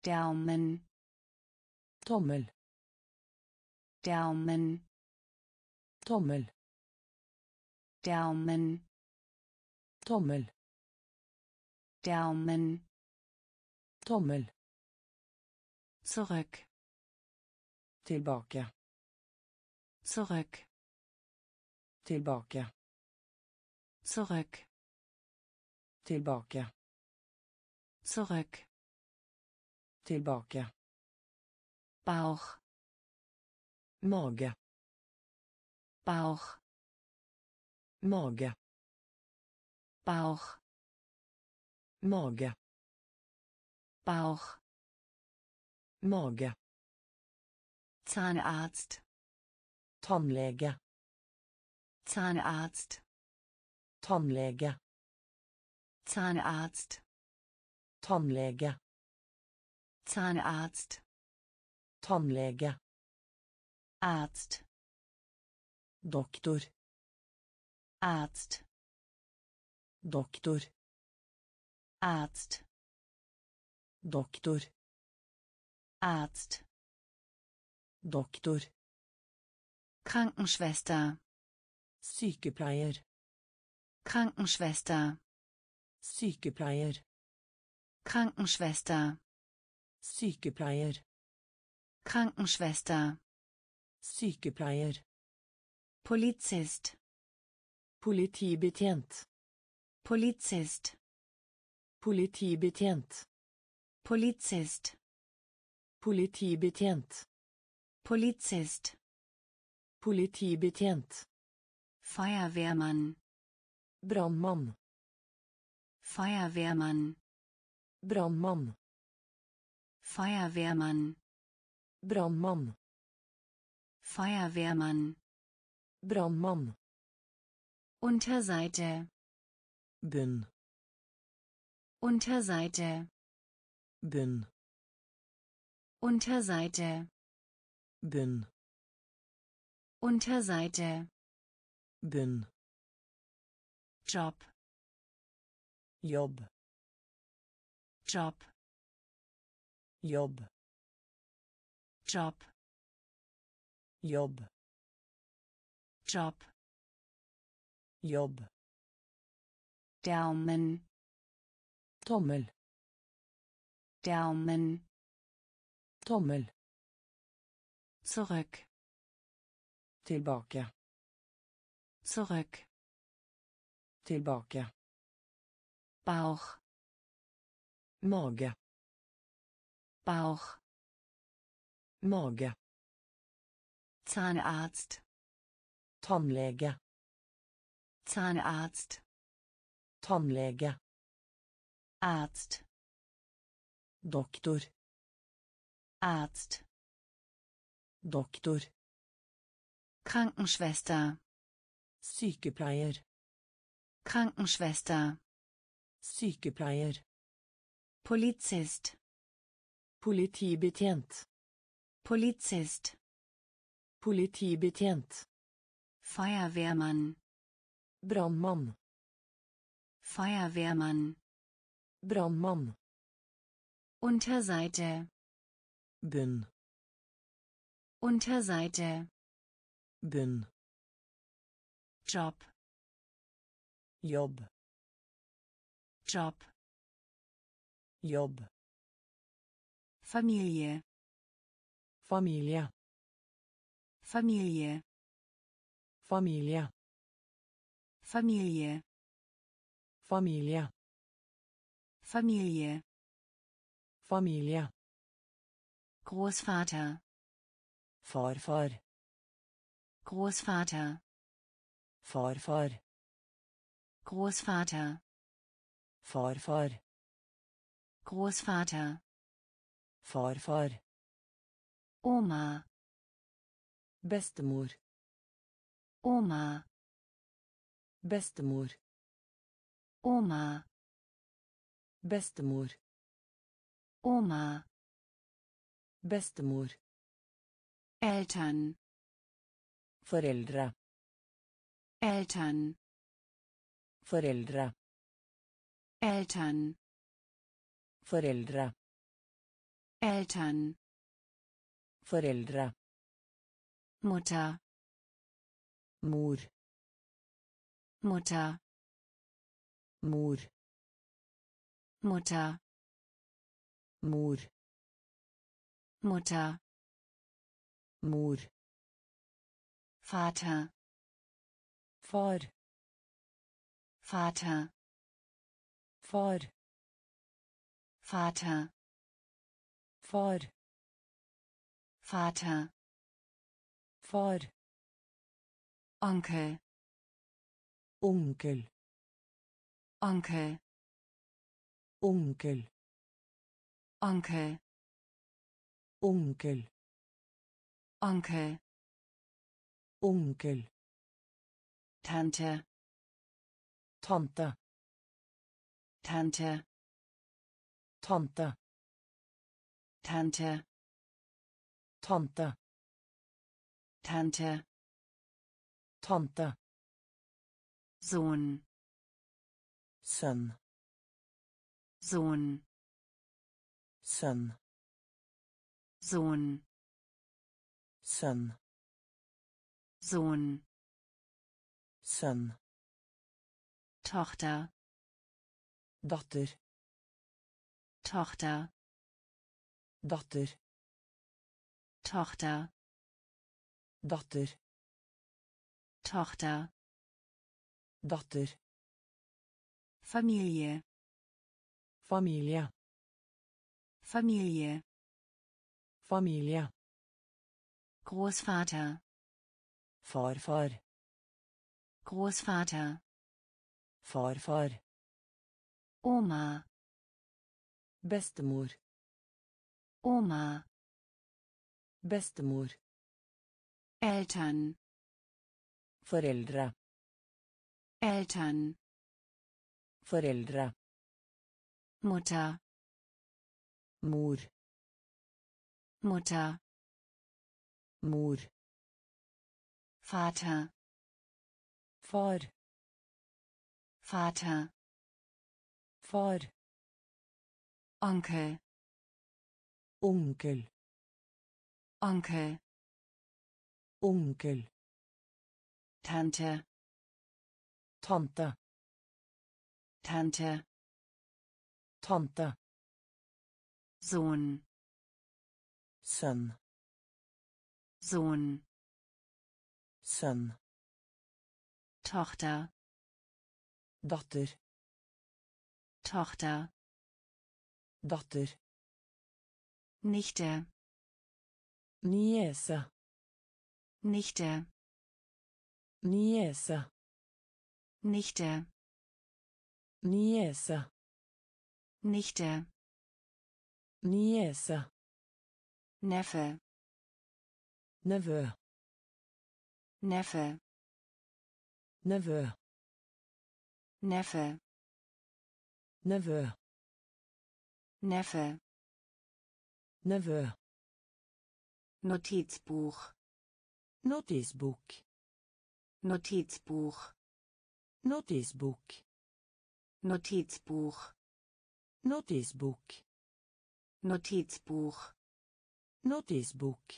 Daumen. Tommel. Daumen. Tommel. Daumen. Tommel. Daumen. Tommel. Zurück. Tillbaka. Zurück. Tillbaka. Zurück. Tillbaka. Zurück. Tillbaka. Bauch. Mage. Bauch. Mage. Bauch. Mage. Bauch. Mage. Zahnarzt. Tandläge. Zahnarzt. Tandläge. Zahnarzt. Tandläge. Zahnarzt. Tandläge. Arzt. Doktor. Arzt. Doktor. Arzt. Doktor. Arzt. Doktor. Krankenschwester. Sykepleier. Krankenschwester. Sykepleier. Krankenschwester. Sykepleier. Krankenschwester. Sykepleier. Polizist. Politibetjent. Polizist. Politibetjent. Polizist. Politibetjent. Polizist. Politibetjent. Feuerwehrmann. Brandmann. Feuerwehrmann. Brandmann. Feuerwehrmann. Brandmann. Feuerwehrmann. Brandmann. Unterseite. Bünn. Unterseite. Bünn. Unterseite. Bünn. Unterseite. Bünn. Job. Job. Job. Job. Job. Job. Job. Job. Daumen. Tommel. Daumen. Tommel. Zurück. Tillbaka. Zurück. Tillbaka. Bauch. Mage. Bauch. Mage. Zahnarzt. Tandläge. Zahnarzt. Tandläge. Arzt. Doktor. Arzt. Doktor. Krankenschwester. Sykepleier. Krankenschwester. Sykepleier. Polizist. Politibetjent. Polizist. Politibetjent. Feuerwehrmann. Brandmann. Feuerwehrmann. Brandmann. Unterseite. Bünn. Unterseite. Bünn. Job. Job. Job. Job. Familie. Familie. Familie. Familie. Familie. Familie. Familie. Familie. Großvater. Farfar. Großvater. Farfar. Großvater. Farfar. Großvater. Farfar. Oma. Bestemor. Oma. Bestemor. Oma. Bestemor. Oma. Bestemor. Eltern. Föräldrar. Eltern. Föräldrar. Eltern. Föräldrar. Eltern. Föräldrar. Mutter. Mor. Mutter. Mor. Mutter. Mor. Mutter. Mor. Vater. Far. Vater. Far. Vater. Far. Vater. Far. Onkel. Onkel. Onkel. Onkel. Onkel. Onkel. Onkel. Onkel. Tante. Tante. Tante. Tante. Tante. Tante. Tante. Tante. Sohn. Sønn. Sohn. Sønn. Sohn. Sønn. Sohn. Sønn. Tochter. Datter. Tochter. Datter. Tochter. Datter. Tochter. Datter. Familie. Familie. Familie. Familie. Großvater. Farfar. Großvater. Farfar. Oma. Bestemor. Oma. Bestemor. Eltern. Föräldrar. Eltern. Föräldrar. Mutter. Mor. Mutter. Mor. Vater. Far. Vater. Far. Onkel. Onkel. Onkel. Onkel. Tante. Tante. Tante. Tante. Sohn. Sønn. Sohn. Sønn. Tochter. Datter. Tochter. Datter. Nichte. Niese. Nichte. Niese. Nichte. Niese. Nichte. Niese. Neffe. Nevø. Neffe. Nevø. Neffe. Nevø. Neffe. Nevø. Notizbuch. Notizbuch. Notizbuch. Notizbuch. Notizbuch. Notizbuch. Notizbuch. Notizbuch.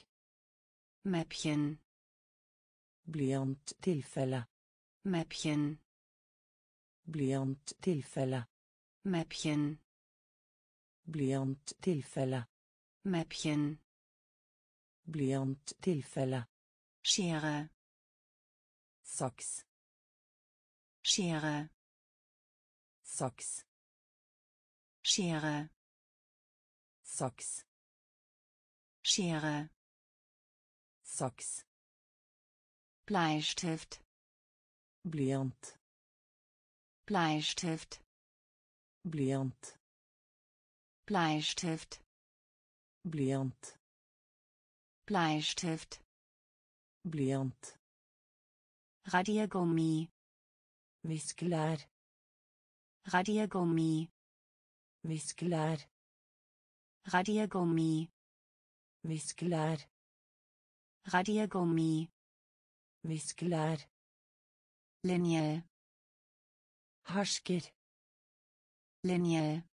Mäppchen. Blyant tilfälle. Mäppchen. Blyant tilfälle. Mäppchen. Blyant tilfälle. Mäppchen. Blyant tilfälle. Schere. Sax. Schere. Sax. Schere. Sax. Schere. Sax. Bleistift. Blyant. Bleistift. Blyant. Bleistift. Blyant. Bleistift. Blyant. Radiergummi. Viskelær. Radiergummi. Viskelær. Radiergummi. Viskelær. Radiergummi. Viskelær. Linje. Harsker. Linje.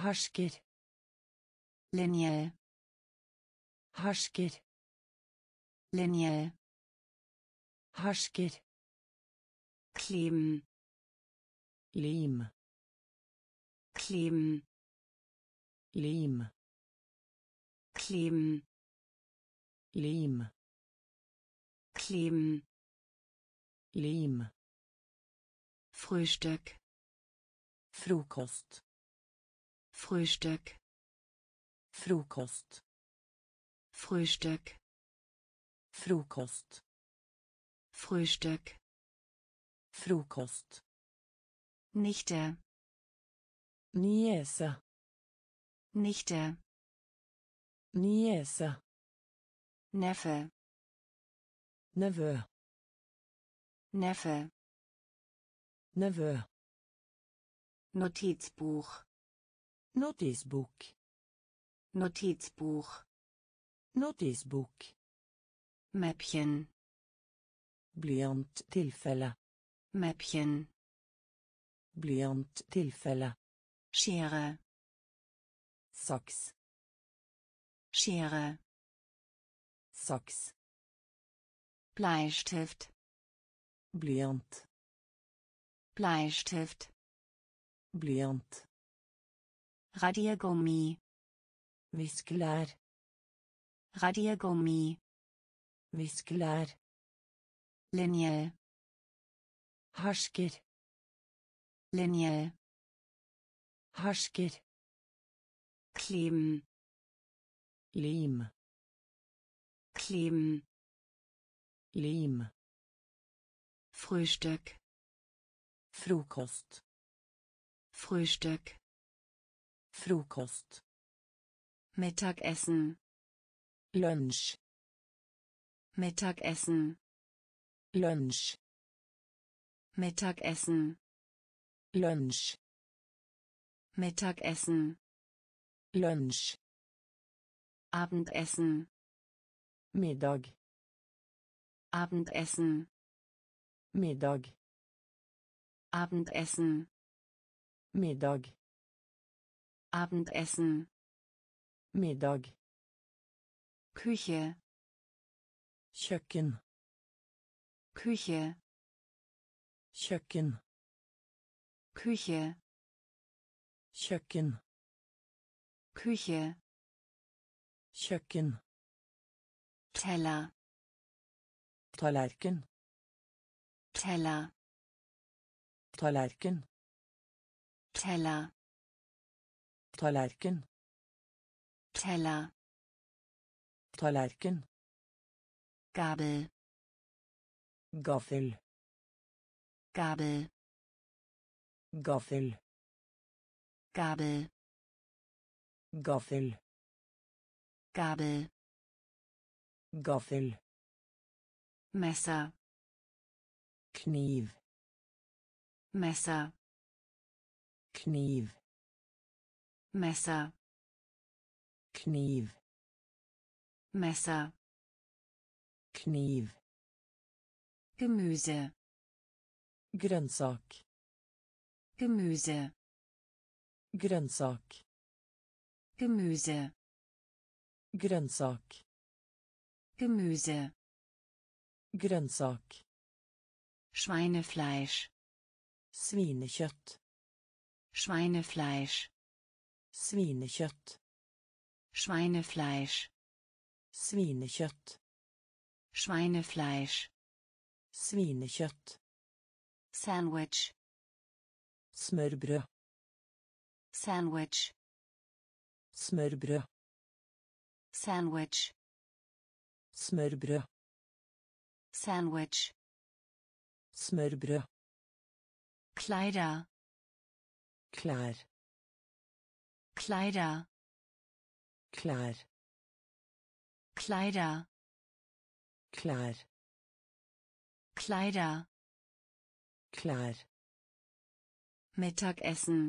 Harsker. Lineal. Harsker. Lineal. Harsker. Kleben. Lim. Kleben. Lim. Kleben. Lim. Kleben. Lim. Frühstück. Frukost. Frühstück. Frukost. Frühstück. Frukost. Frühstück. Frukost. Nichte. Niese. Nichte. Niese. Neffe. Neveu. Neffe. Neveu. Notizbuch. Notizbuch. Notizbuch. Notizbuch. Mäppchen. Blyant tillfälle. Mäppchen. Blyant tillfälle. Schere. Sax. Schere. Sax. Bleistift. Blyant. Bleistift. Blyant. Radiergummi. Viskelær. Radiergummi. Viskelær. Linje. Harsker. Linje. Harsker. Kleben. Lim. Kleben. Lim. Frühstück. Frukost. Frühstück. Frukost. Mittagessen. Lunch. Mittagessen. Lunch. Mittagessen. Lunch. Mittagessen. Lunch. Abendessen. Middag. Abendessen. Middag. Abendessen. Middag. Abendessen. Middag. Küche. Kjøkken. Küche. Kjøkken. Küche. Kjøkken. Küche. Kjøkken. Teller. Tallerken. Teller. Tallerken. Teller. Tallerken. Teller. Tallerken. Gabel. Gaffel. Gabel. Gaffel. Gabel. Gaffel. Gabel. Gaffel. Messer. Kniv. Messer. Kniv. Messer. Kniv. Messer. Kniv. Gemüse. Grønnsak. Gemüse. Grønnsak. Gemüse. Grønnsak. Gemüse. Grønnsak. Schweinefleisch. Svinekjøtt. Schweinefleisch. Svinekjøtt. Schweinefleisch. Svinekjøtt. Schweinefleisch. Svinekjøtt. Sandwich. Smørbrød. Sandwich. Smørbrød. Sandwich. Smørbrød. Sandwich. Smørbrød. Kleider. Klær. Kleider. Klar. Kleider. Klar. Kleider. Klar. Mittagessen.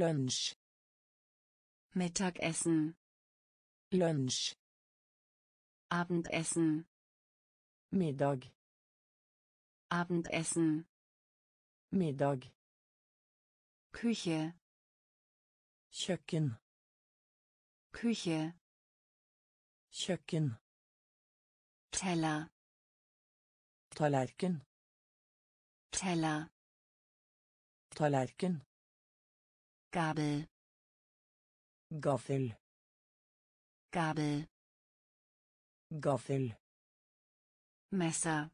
Lunch. Mittagessen. Lunch. Abendessen. Middag. Abendessen. Middag. Küche. Kjøkken. Küche. Köken. Teller. Tallerken. Teller. Tallerken. Gabel. Gaffel. Gabel. Gaffel. Messer.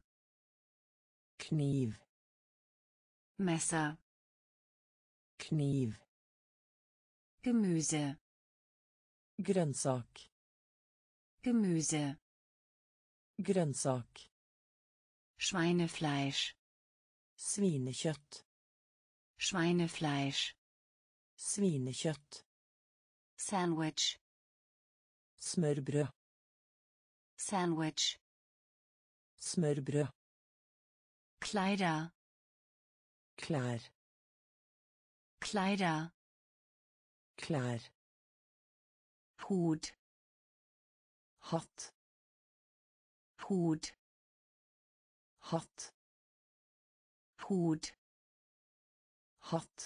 Kniv. Messer. Kniv. Gemüse. Grönsak. Gemüse. Grönsak. Schweinefleisch. Svinekött. Schweinefleisch. Svinekött. Sandwich. Smørbrød. Sandwich. Smørbrød. Kleider. Klær. Kleider. Klær. Hud. Hatt. Hud. Hatt. Hud. Hatt.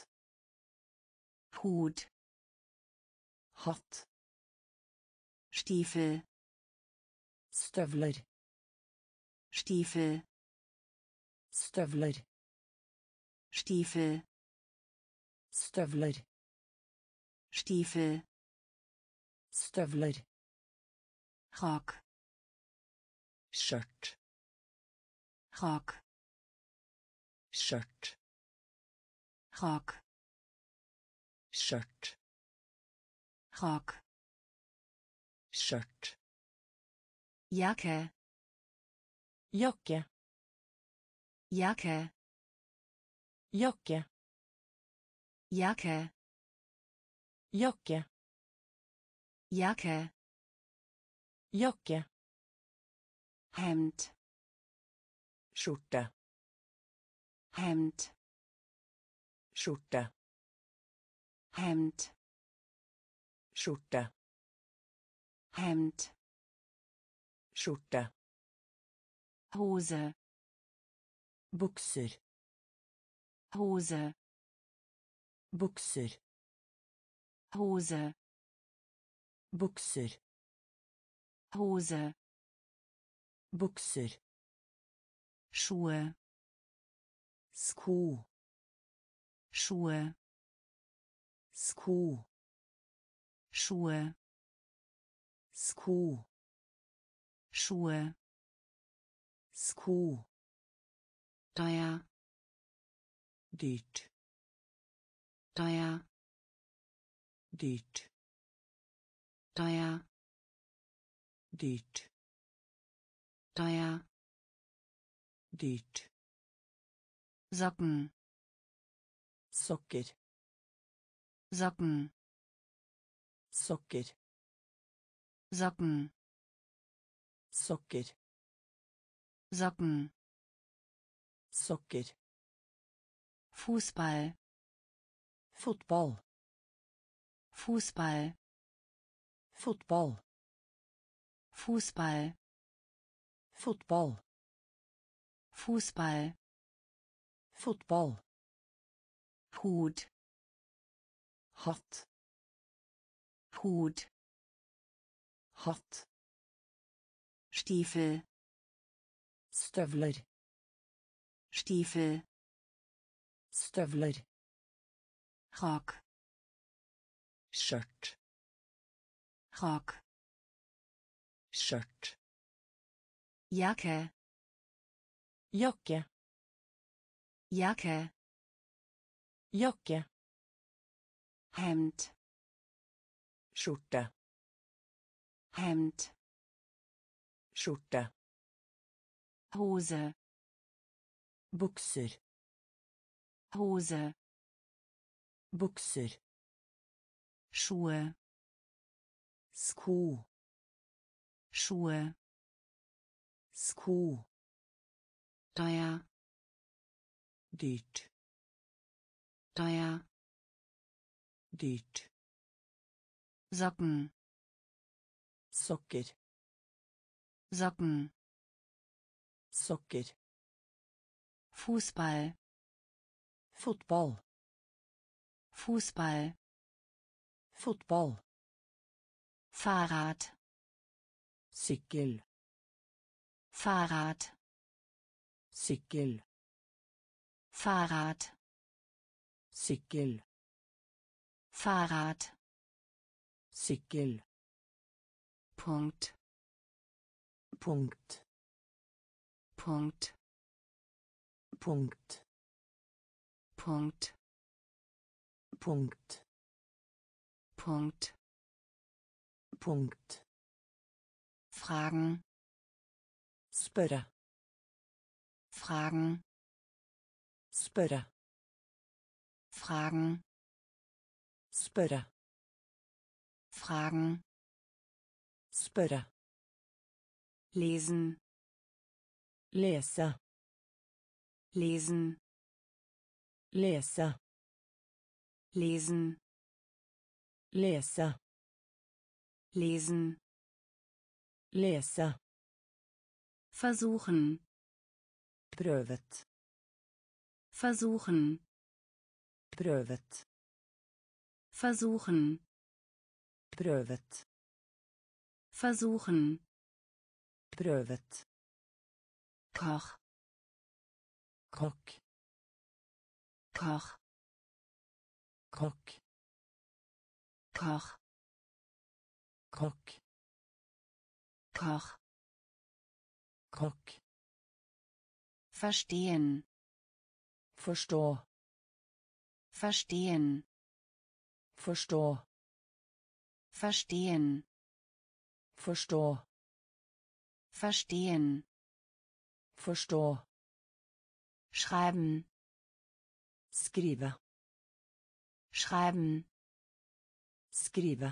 Hud. Hatt. Stiefel. Støvler. Stiefel. Støvler. Stiefel. Støvler. Stiefel. Støvler. Rock. Skjørt. Rock. Skjørt. Rock. Skjørt. Rock. Skjørt. Jacke. Jacke. Jacke. Jacke. Jacke. Jacke. Jacke. Jacke. Hemd. Skjorte. Hemd. Skjorte. Hemd. Skjorte. Hemd. Skjorte. Hose. Bukser. Hose. Bukser. Hose. Bukser. Hose. Bukser. Schuhe. Sko. Schuhe. Sko. Schuhe. Sko. Schuhe. Sko. Teuer. Dyrt. Teuer. Dyrt. Teuer. Dyrt. Teuer. Dyrt. Socken. Socker. Socken. Socker. Socken. Socker. Socken. Socker. Fußball. Fotball. Fußball. Fotball. Fußball. Fotball. Fußball. Fotball. Hut. Hatt. Hut. Hatt. Stiefel. Støvler. Stiefel. Støvler. Rock. Skjørt. Rock. Skjørt. Jacke. Jacke. Jacke. Jacke. Hemd. Skjorte. Hemd. Skjorte. Hose. Bukser. Hose. Bukser. Schuhe. Sko. Schuhe. Sko. Teuer. Dyrt. Teuer. Dyrt. Socken. Socker. Socken. Socker. Fußball. Fotball. Fußball. Fotball. Fahrrad. Cykel. Fahrrad. Cykel. Fahrrad. Cykel. Fahrrad. Cykel. Punkt. Punkt. Punkt. Punkt. Punkt. Punkt. Punkt. Punkt. Fragen. Spørre. Fragen. Spørre. Fragen. Spørre. Fragen. Spørre. Lesen. Lese. Lesen. Lese. Lesen. Lese. Lesen. Lese. Versuchen. Prøvet. Versuchen. Prøvet. Versuchen. Prøvet. Versuchen. Prøvet. Koch. Koch. Koch. Koch. Koch. Koch. Koch. Koch. Verstehen. Verstår. Verstehen. Verstår. Verstehen. Verstår. Verstehen. Verstår. Schreiben. Skrive. Schreiben. Skrive.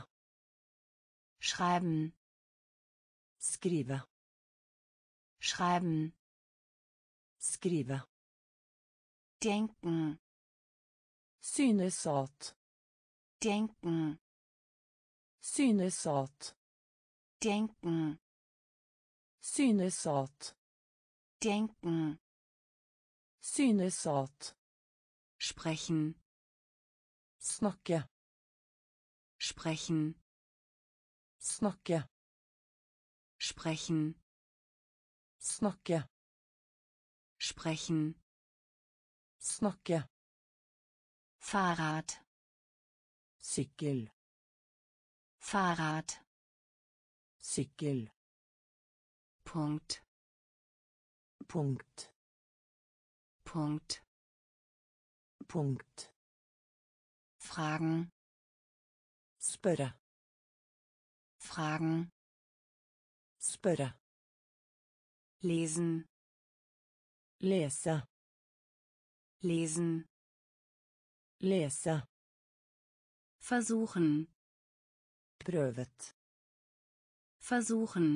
Schreiben. Skrive. Schreiben. Skrive. Denken. Synesat. Denken. Synesat. Denken. Synesat. Denken. Synesat. Sprechen. Snakke. Sprechen. Snakke. Sprechen. Snakke. Sprechen. Snakke. Fahrrad. Cykel. Fahrrad. Cykel. Punkt. Punkt. Punkt. Punkt. Fragen. Spørre. Fragen. Spørre. Lesen. Lese. Lesen. Lese. Versuchen. Prøvet. Versuchen.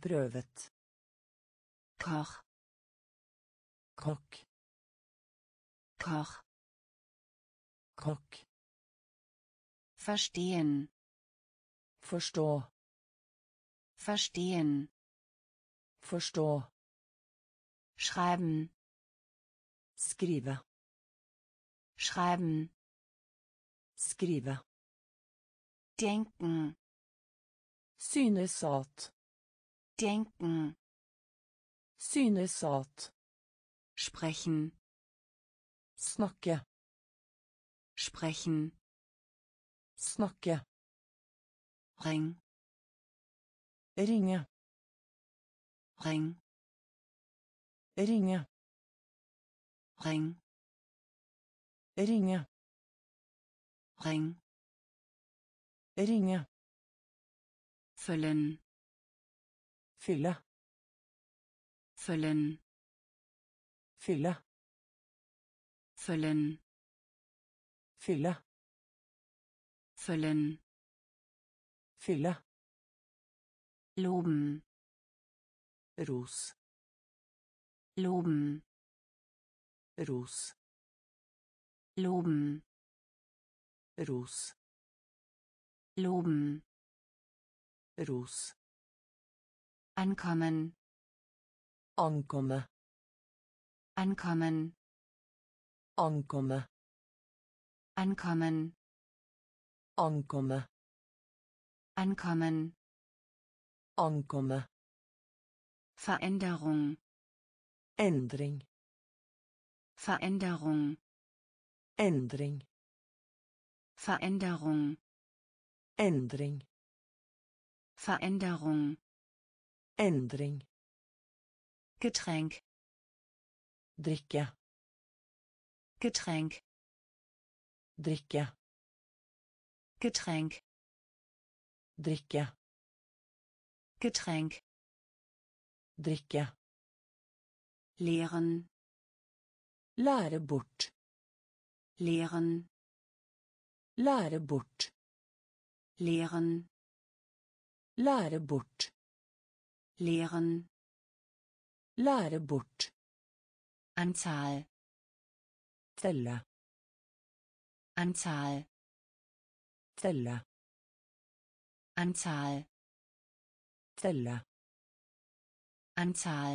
Prøvet. Koch. Koch. Koch. Koch. Verstehen. Forstår. Verstehen. Forstår. Schreiben. Skrive. Schreiben. Skrive. Denken. Synesat. Denken. Synesat. Sprechen. Snakke. Sprechen. Snakke. Ring. Ringe. Ring. Ringe. Ring. Ringe. Ring. Ringe. Füllen. Fylle. Füllen. Fylle. Füllen. Fylle. Füllen. Fylle. Loben. Ros. Loben. Ros. Loben. Ros. Loben. Ros. Ankommen. Ankomme. Ankommen. Ankomme. Ankommen. Ankomme. Ankommen. Ankomme. Veränderung. Ändring. Veränderung. Ändring. Veränderung. Ändring. Veränderung. Ändring. Getränk. Drikke. Getränk. Drikke. Getränk. Drikke. Getränk. Drikke. Lehren. Lære bort. Lehren. Lære bort. Lehren. Lære bort. Lehren. Lære bort. Anzahl. Zelle. Anzahl. Zelle. Anzahl. Zelle. Anzahl.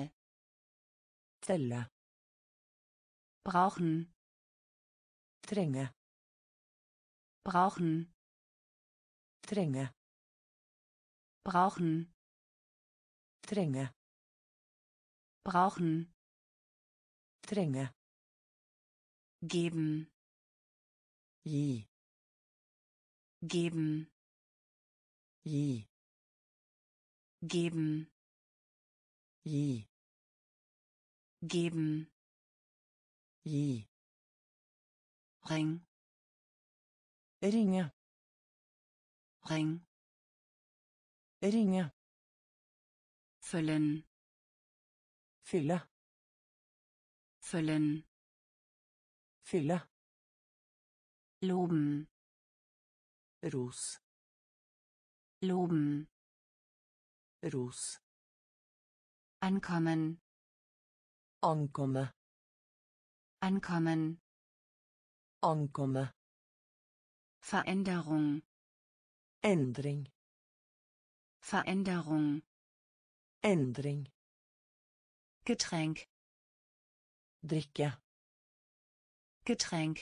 Zelle. Brauchen. Tränge. Brauchen. Tränge. Brauchen. Tränge. Brauchen. Tränge. Geben. Je. Geben. Je. Geben. Je. Geben. Je. Ring. Ringe. Ring. Ringe. Füllen. Fylle. Füllen. Fylle. Loben. Ros. Loben. Ros. Ankommen. Ankomme. Ankommen. Ankomme. Veränderung. Ändring. Veränderung. Ändring. Getränk. Drikke. Getränk.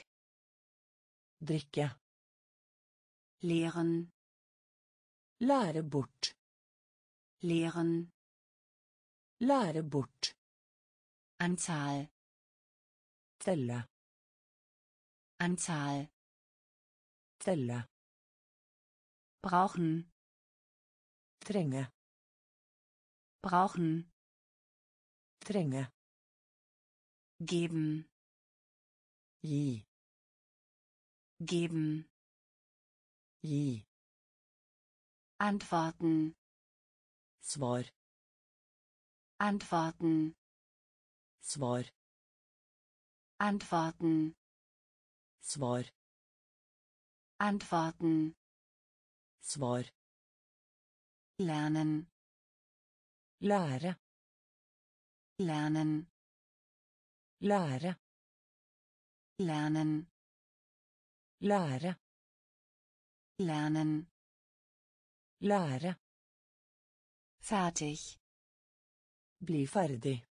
Drikke. Lehren. Lære bort. Lehren. Lære bort. Anzahl. Zelle. Anzahl. Zelle. Brauchen. Tränge. Brauchen. Tränge. Geben. Je. Geben. Je. Antworten. Svar. Antworten. Svar. Antworten. Svar. Antworten. Svar. Lernen. Lære. Lernen. Lære. Lernen. Lære. Lernen. Lære. Fertig. Bli ferdig.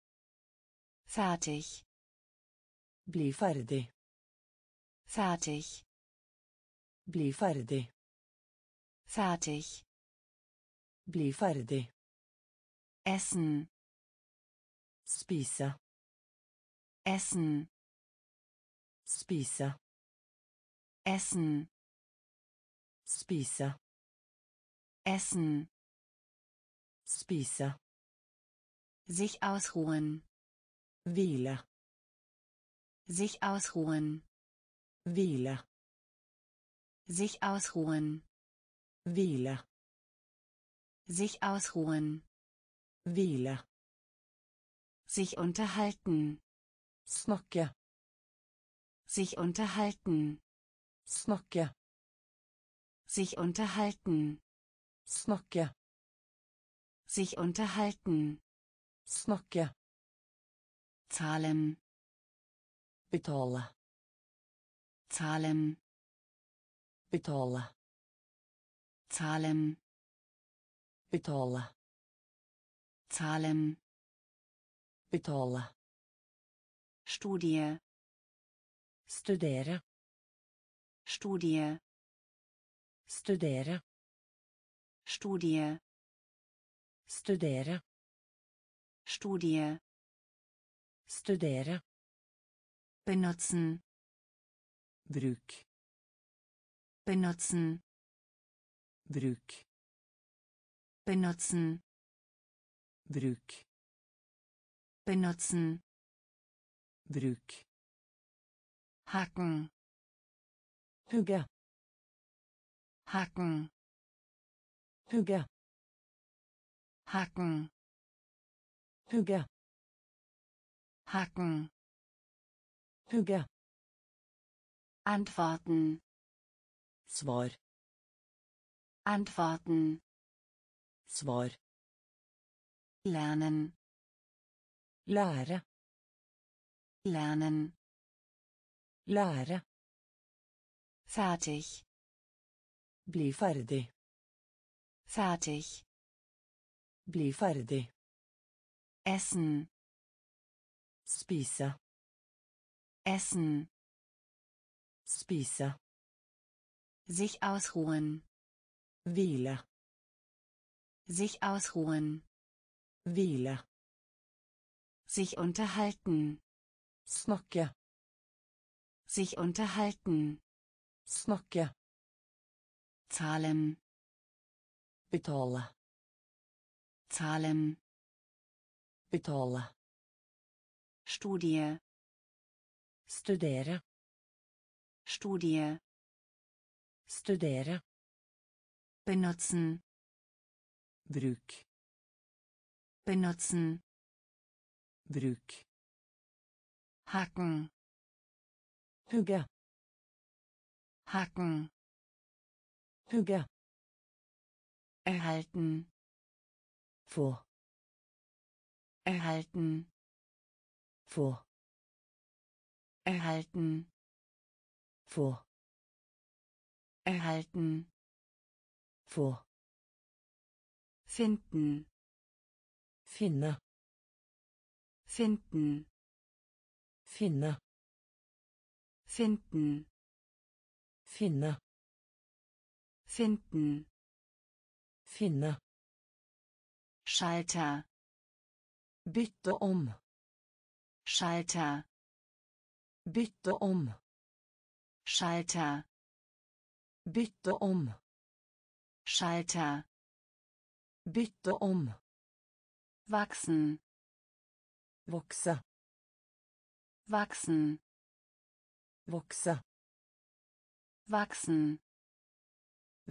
Fertig. Bli ferdig. Fertig. Bli ferdig. Fertig. Bli ferdig. Essen. Spise. Essen. Spise. Essen. Spise. Essen. Spise. Sich ausruhen. Hvile. Sich ausruhen. Hvile. Sich ausruhen. Hvile. Sich ausruhen. Hvile. Sich unterhalten. Snakke. Sich unterhalten. Snakke. Sich unterhalten. Snakke. Sich unterhalten. Snakke. Zahlen. Betale. Zahlen. Betale. Zahlen. Betale. Zahlen. Betale. Studie. Studere. Studie. Studere. Studie. Studere. Studie. Studere. Benutzen. Bruk. Benutzen. Bruk. Benutzen. Bruk. Benutzen. Bruk. Hacken. Hugge. Hacken. Hugge. Hacken. Hugge. Hacken. Hugge. Antworten. Svar. Antworten. Svar. Lernen. Lære. Lernen. Lære. Fertig. Bli ferdig. Fertig. Bli ferdig. Essen. Spise. Essen. Spise. Sich ausruhen. Hvile. Sich ausruhen. Hvile. Sich unterhalten. Snakke. Sich unterhalten. Snakke. Zahlen. Betale. Zahlen. Betale. Studie. Studere. Studie. Studere. Benutzen. Bruk. Benutzen. Bruk. Hacken. Hugge. Hacken. Hugge. Erhalten. Vor. Erhalten. Vor. Erhalten. Vor. Erhalten. Vor. Finden. Finne. Finden. Finne. Finden. Finne. Finden. Finne. Schalter. Bytte om. Schalter. Bytte om. Schalter. Bytte om. Schalter. Bytte om. Wachsen. Vokse. Wachsen. Vokse. Wachsen.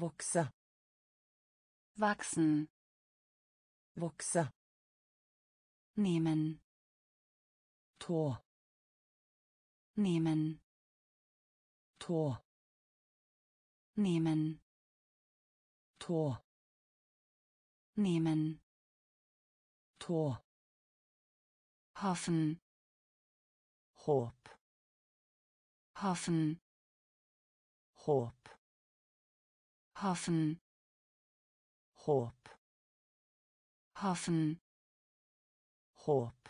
Vokse. Wachsen. Vokse. Nehmen. Tor. Nehmen. Tor. Nehmen. Tor. Nehmen. Tor. Hoffen. Håp. Hoffen. Håp. Hoffen. Håp. Hoffen. Håp.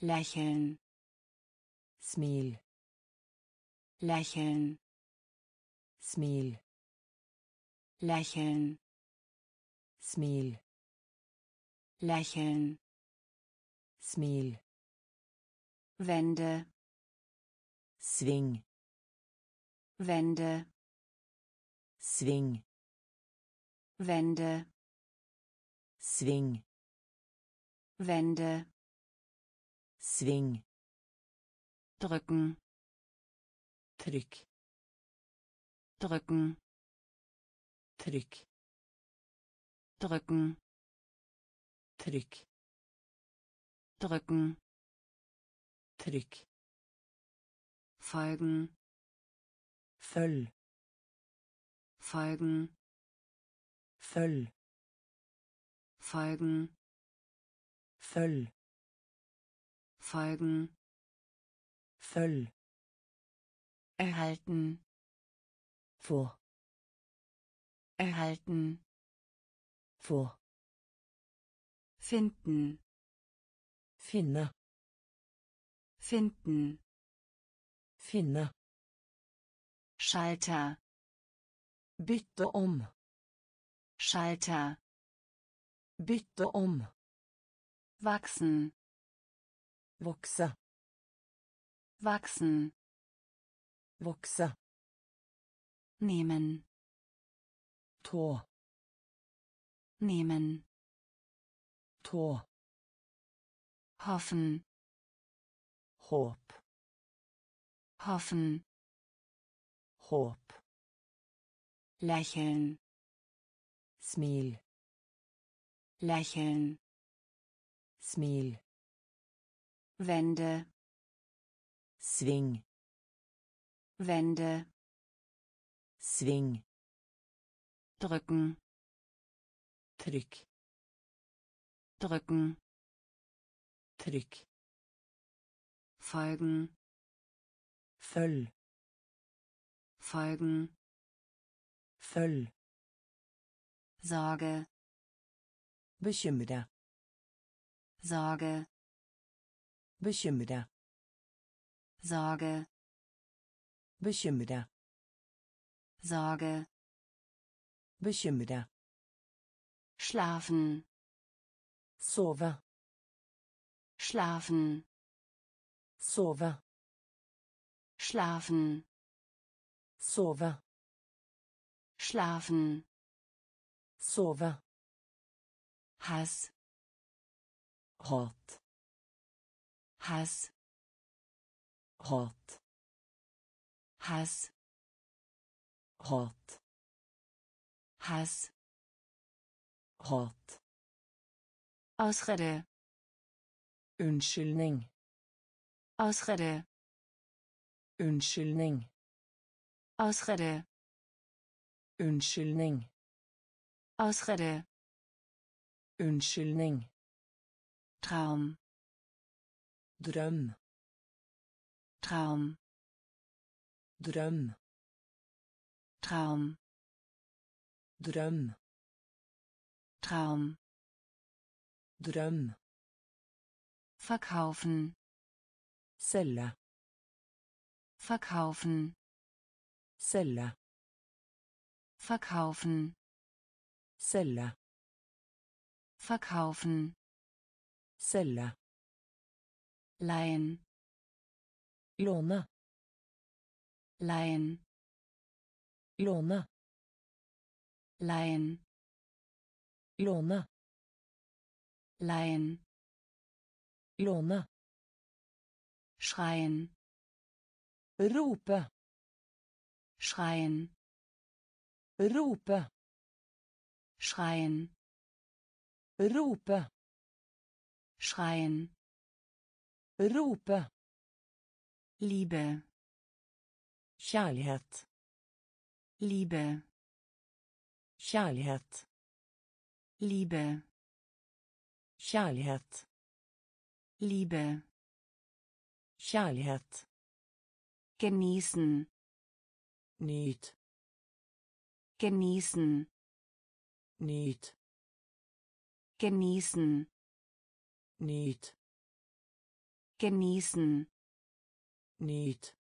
Lächeln. Smil. Lächeln. Smil. Lächeln. Smil. Lächeln. Smil. Wende. Swing. Wende. Swing. Wende. Swing. Wende. Swing. Drücken. Tryck. Drücken. Tryck. Drücken. Tryck. Drücken. Tryck. Folgen. Föll. Folgen. Föll. Folgen. Föll. Folgen. Föll. Erhalten. Vor. Erhalten. Vor. Finden. Finne. Finden. Finne. Schalter. Bytte om. Schalter. Bytte om. Wachsen. Vokse. Wachsen. Vokse. Nehmen. Tor. Nehmen. Tor. Hoffen. Håp. Hoffen. Håp. Lächeln. Smil. Lächeln. Smil. Wende. Swing. Wende. Swing. Drücken. Tryck. Drücken. Tryck. Folgen. Följ. Folgen. Följ. Sorge. Bekymra. Sorge. Bekymra. Sorge. Bekymra. Sorge. Bekymra. Schlafen. Sova. Schlafen. Sova. Schlafen. Sova. Schlafen. Sova. Hass. Hat. Hass. Hat. Hass. Hat. Hass. Hat. Ausrede. Unnskyldning. Ausrede. Unnskyldning. Ausrede. Unnskyldning. Ausrede. Unnskyldning. Traum. Drøm. Traum. Drøm. Traum. Drøm. Traum. Drøm. Verkaufen. Selge. Verkaufen. Selge. Verkaufen. Selge. Verkaufen. Selge. Leihen. Låne. Leihen. Låne. Leihen. Låne. Leihen. Låne. Schreien. Rope. Schreien. Rope. Schreien. Rope. Schreien. Rope. Liebe. Kärlighet. Liebe. Kärlighet. Liebe. Kärlighet. Liebe. Kärlighet. Genießen. Niet. Genießen. Niet. Genießen. Niet. Genießen. Niet.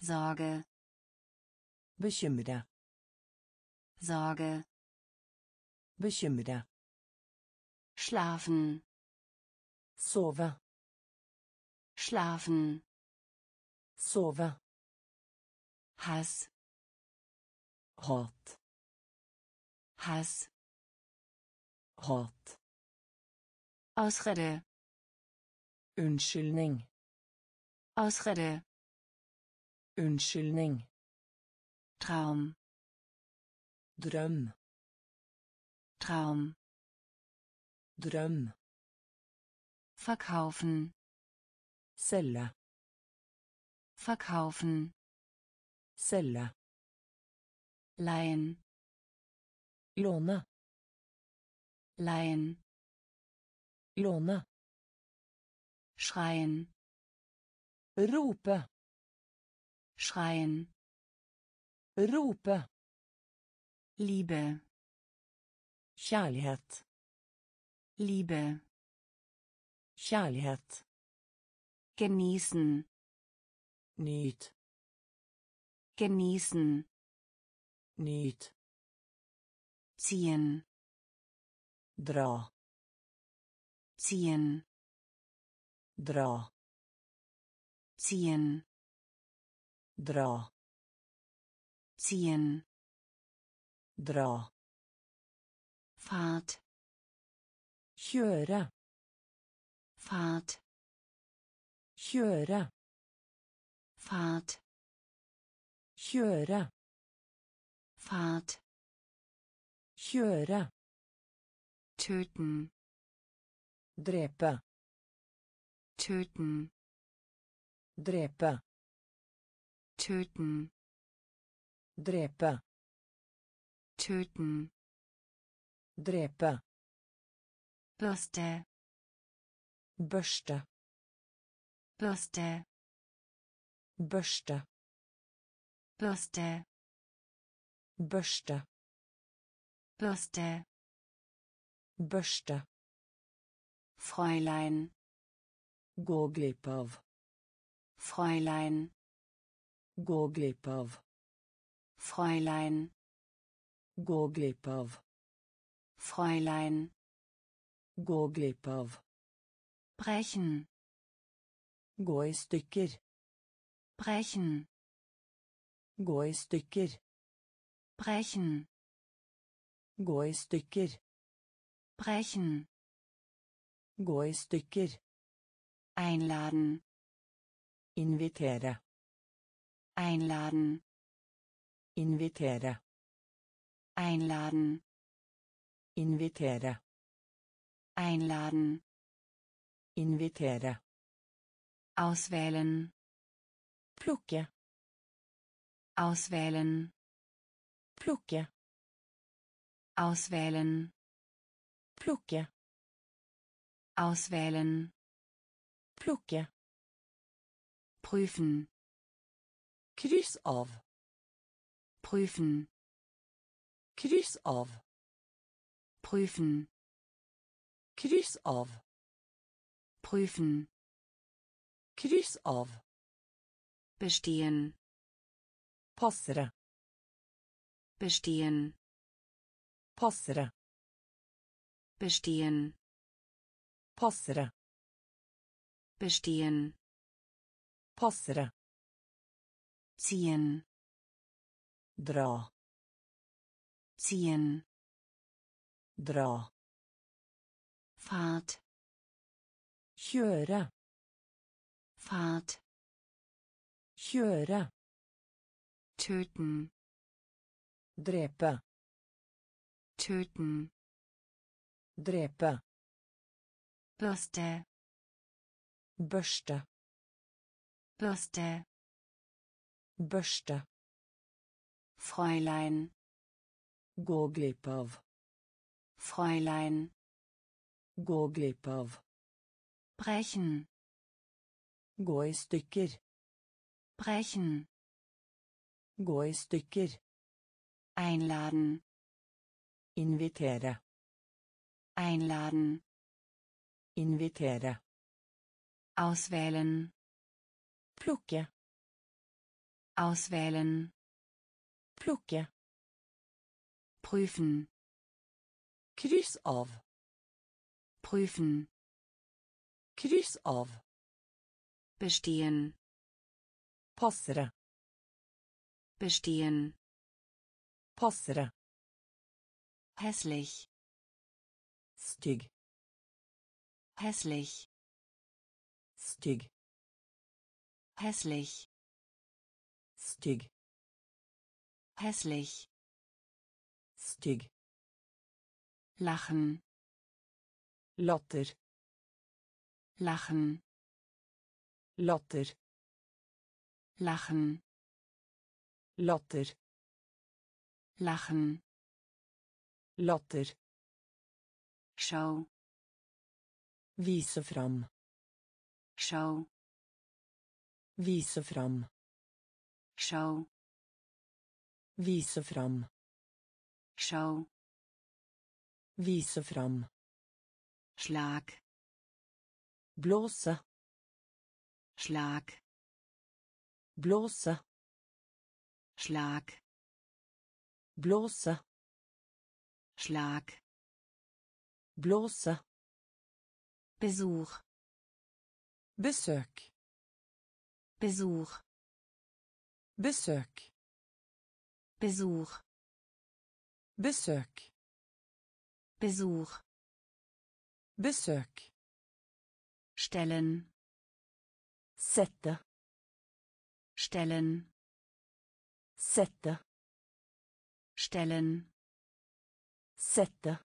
Sorge. Bekymra. Sorge. Bekymra. Schlafen. Sova. Schlafen. Sova. Hass. Hat. Hass. Hat. Ausrede. Unnskyldning. Ausrede. Unnskyldning. Traum. Drøm. Traum. Drøm. Verkaufen. Selge. Verkaufen. Selge. Leihen. Låne. Leihen. Låne. Schreien. Rope. Schreien. Rope. Liebe. Kärlighet. Liebe. Kärlighet. Genießen. Niet. Genießen. Niet. ziehen, dra, ziehen, dra, ziehen, dra, ziehen, dra, fahrt, köra, fahrt, köra, fahrt, köra, fahrt, köra, töten, drepa, töten, drepa, töten, drepa, töten, drepa, Bürste, Bürste, Bürste, Bürste, Bürste, Bürste, Bürste, Bürste, Fräulein, gå glip av, Fräulein, gå glip av, Fräulein, gå glip av, Fräulein, gå glip av, brechen, gå i stykker, brechen, gå i stykker, brechen, gå i stykker, brechen, gå i stykker, einladen, invitere, einladen, invitere, einladen, invitere, einladen, invitere, auswählen, plukke, auswählen, plukke, auswählen, plukke, auswählen, plukke, prüfen, kryss av, prüfen, kryss av, prüfen, kryss av, prüfen, kryss av, bestehen, passere, bestehen, passere, bestehen, passere, bestehen, passere, ziehen, dra, ziehen, dra, fahrt, köra, fahrt, köra, töten, drepa, töten, drepa, Bürste, Bürste, Bürste, Bürste, Fräulein, gå glip av, Fräulein, gå glip av, brechen, gå i stykker, brechen, gå i stykker, einladen, invitere, einladen, invitere, auswählen, plukke, auswählen, plukke, prüfen, kryss av, prüfen, kryss av, bestehen, passere, bestehen, passere, hässlich, stygg, hässlich, stygg, hässlich, stygg, hässlich, stygg, lachen, latter, lachen, latter, lachen, latter, lachen, latter, show, vise fram, show, vise fram, show, vise fram, show, vise fram, schlag, blåse, schlag, blåse, schlag, blåse, Schlag. Blåsa. Besuch. Besök. Besuch. Besök. Besuch. Besök. Besuch. Besök. Stellen. Sätta. Stellen. Sätta. Stellen. Sätta.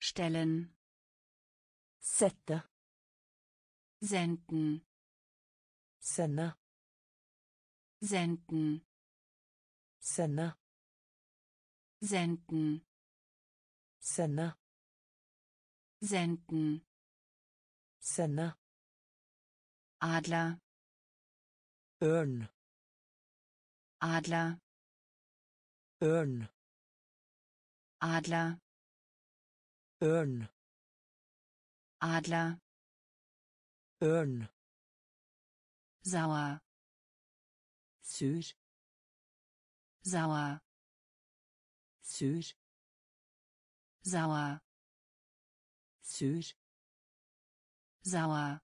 Stellen. Sätta. Senden. Sända. Senden. Sända. Senden. Sända. Senden. Sända. Adler. Örn. Adler. Örn. Adler. Örn. Adler. Örn. Sauer. Sur. Sauer. Sur. Sauer. Sur. Sauer.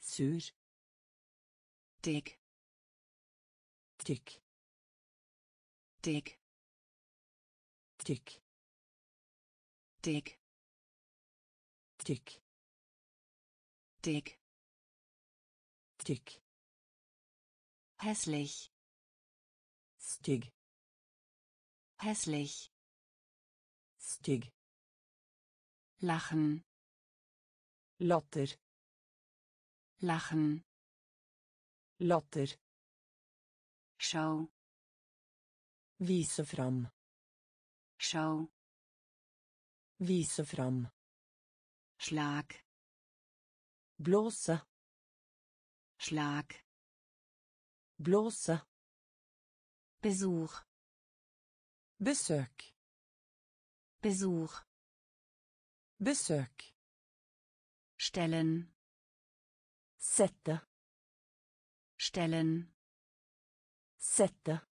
Sur. Dick. Dick. Dick. Dick. Dick. Dick. Dick. Dick. Hässlich. Stig. Hässlich. Stig. Lachen. Latter. Lachen. Latter. Show. Vise fram. Show. Vise fram. Schlag. Blåse. Schlag. Blåse. Besuch. Besök. Besuch. Besök. Stellen. Sätta. Stellen. Sätta.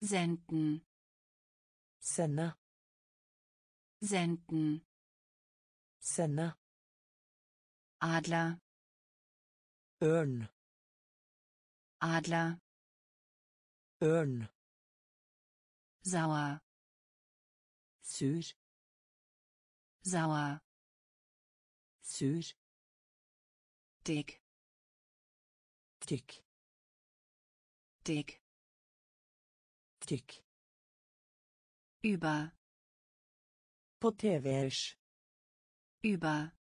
Senden. Sända. Senden. Sända. Adler. Örn. Adler. Örn. Sauer. Sur. Sauer. Sur. Dick. Dick. Dick. Dick. Über. På T V-isch. Über.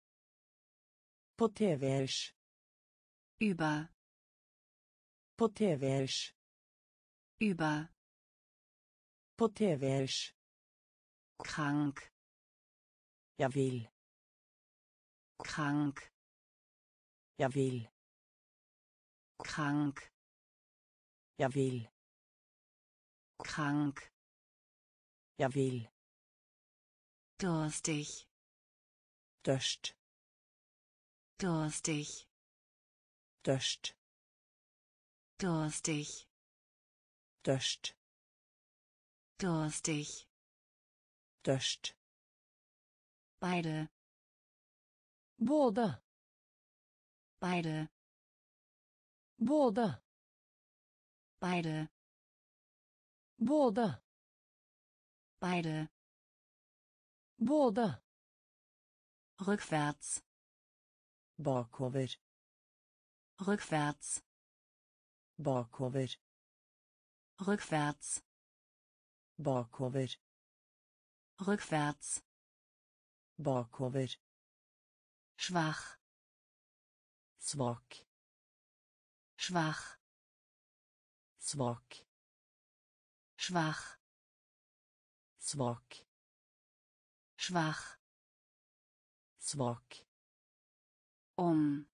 På T V-isch. Über. På T V-isch. Über. På T V-isch. Krank. Jag vill. Krank. Jag vill. Krank. Jag vill. Krank. Jag vill. Durstig. Dörst. Durstig. Dörst. Durstig. Dörst. Durstig. Dörst. Beide. Båda. Beide. Båda. Beide. Båda. Beide. Båda. Rückwärts. Bakover. Rückwärts. Bakover. Rückwärts. Bakover. Rückwärts. Bakover. Schwach. Svag. Schwach. Svag. Schwach. Svag. Schwach. Svag. Um.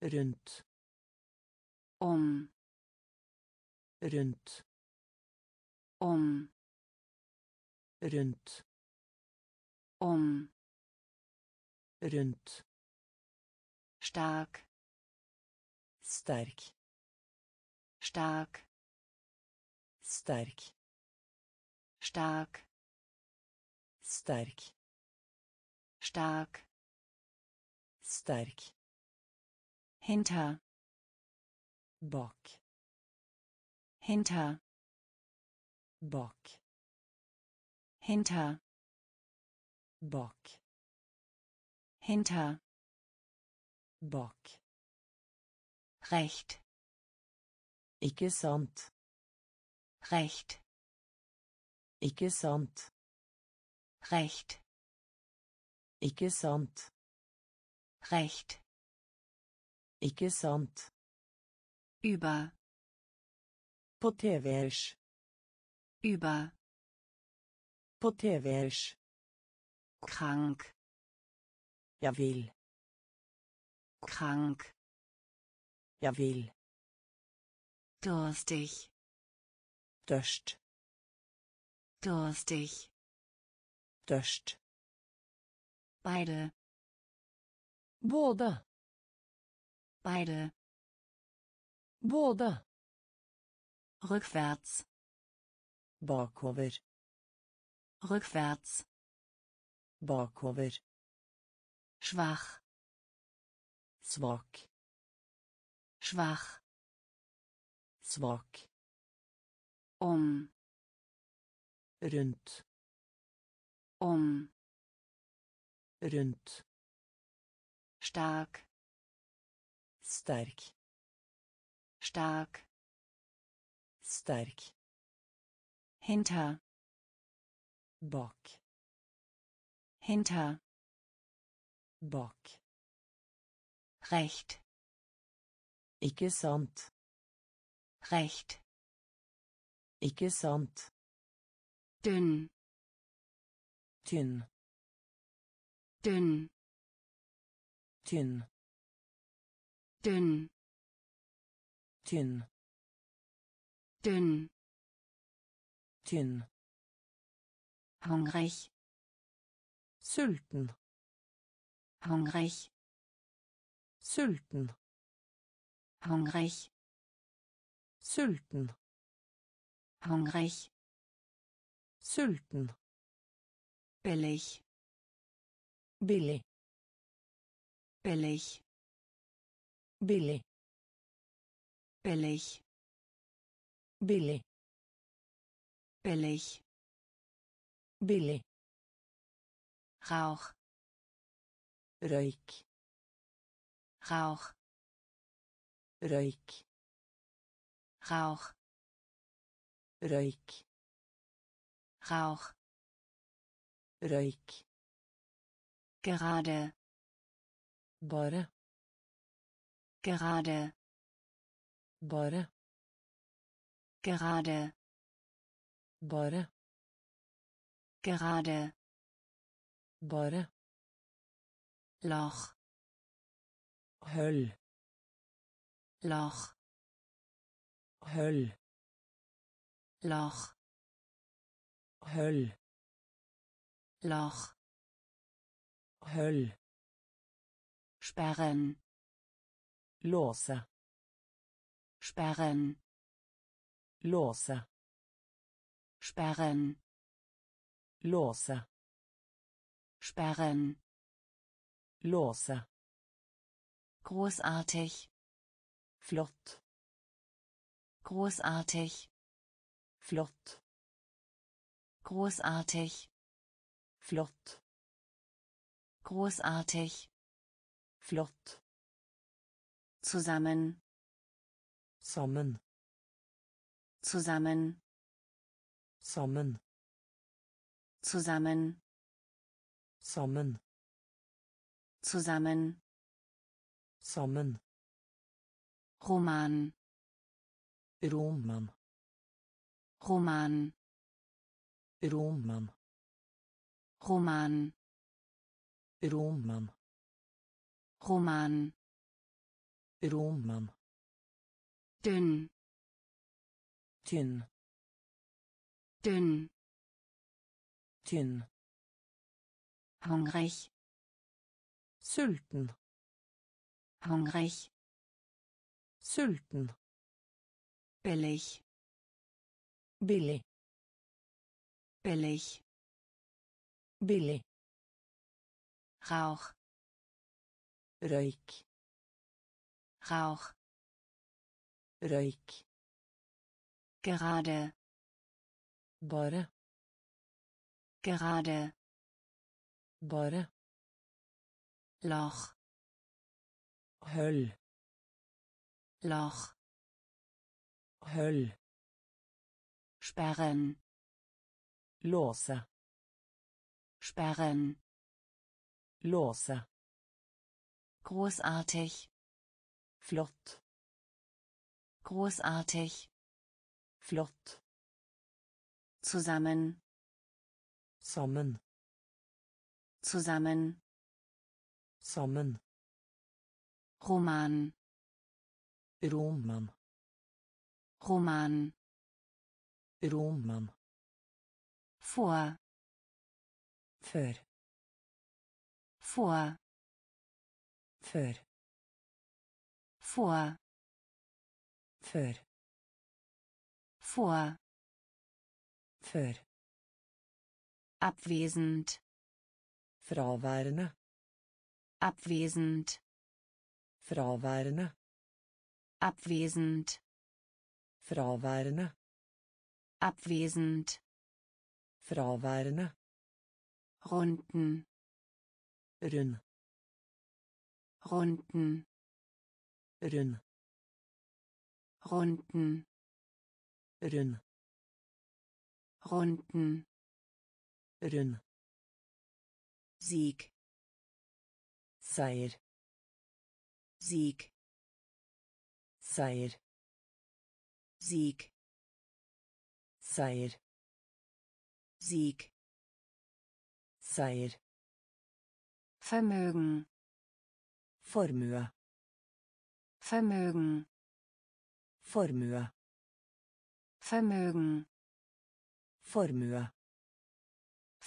Rund. Um. Rund. Um. Rund. Um. Rund. Stark. Stark. Stark. Stark. stark, stark, stark, stark, hinter, bak, hinter, bak, hinter, bak, hinter, bak, recht, ikke sant, recht, ikke sant, recht, ikke sant, recht, ikke sant, über, på tv-ers, über, på tv-ers, krank, jag vill, krank, jag vill, durstig, törst, durstig, törst, beide, båda, beide, båda, rückwärts, bakover, rückwärts, bakover, schwach, svak, schwach, svak, um, rundt, um, rundt, stark, stark, stark, stark, hinter, bak, hinter, bak, recht, ikke sant, recht, ikke sant, dünn, tynn, dünn, tynn, dünn, tynn, dünn, tynn, hungrig, sulten, hungrig, sulten, hungrig, sulten, hungrig, sulten, billig, billig, billig, billig, billig, billig, billig, billig, Rauch, Røyk, Rauch, Røyk, Rauch, Røyk, Rauch, Røyk, gerade, bare, gerade, bare, gerade, bare, gerade, bare, Loch, Höll, Loch, Höll, Loch, Höll, Loch, Höll, sperren, låse, sperren, låse, sperren, låse, sperren, låse, großartig, flott, großartig, flott, großartig, flott, großartig, flott, zusammen, sammen, zusammen, sammen, zusammen, sammen, zusammen, sammen, Roman, Roman, Roman, Roman, Roman, Roman, Roman, Roman, dünn, tynn, dünn, tynn, hungrig, sulten, hungrig, sulten, billig, billig, billig, billig, Rauch, Røyk, Rauch, Røyk, gerade, bare, gerade, bare, Loch, Höll, Loch, Höll, sperren, låse, sperren, låse, großartig, flott, großartig, flott, zusammen, sammen, zusammen, sammen, Roman, Roman, Roman, Roman, vor, för, vor, för, vor, för, vor, för, abwesend, fraværende, abwesend, fraværende, abwesend, fraværende, abwesend, fraværende, runden, rund, runden, rund, runden, rund, runden, rund, Sieg, Seier, Sieg, Seier, Sieg, Seier, Sieg, Seier, Vermögen, Formue, Vermögen, Formue, Vermögen, Formue,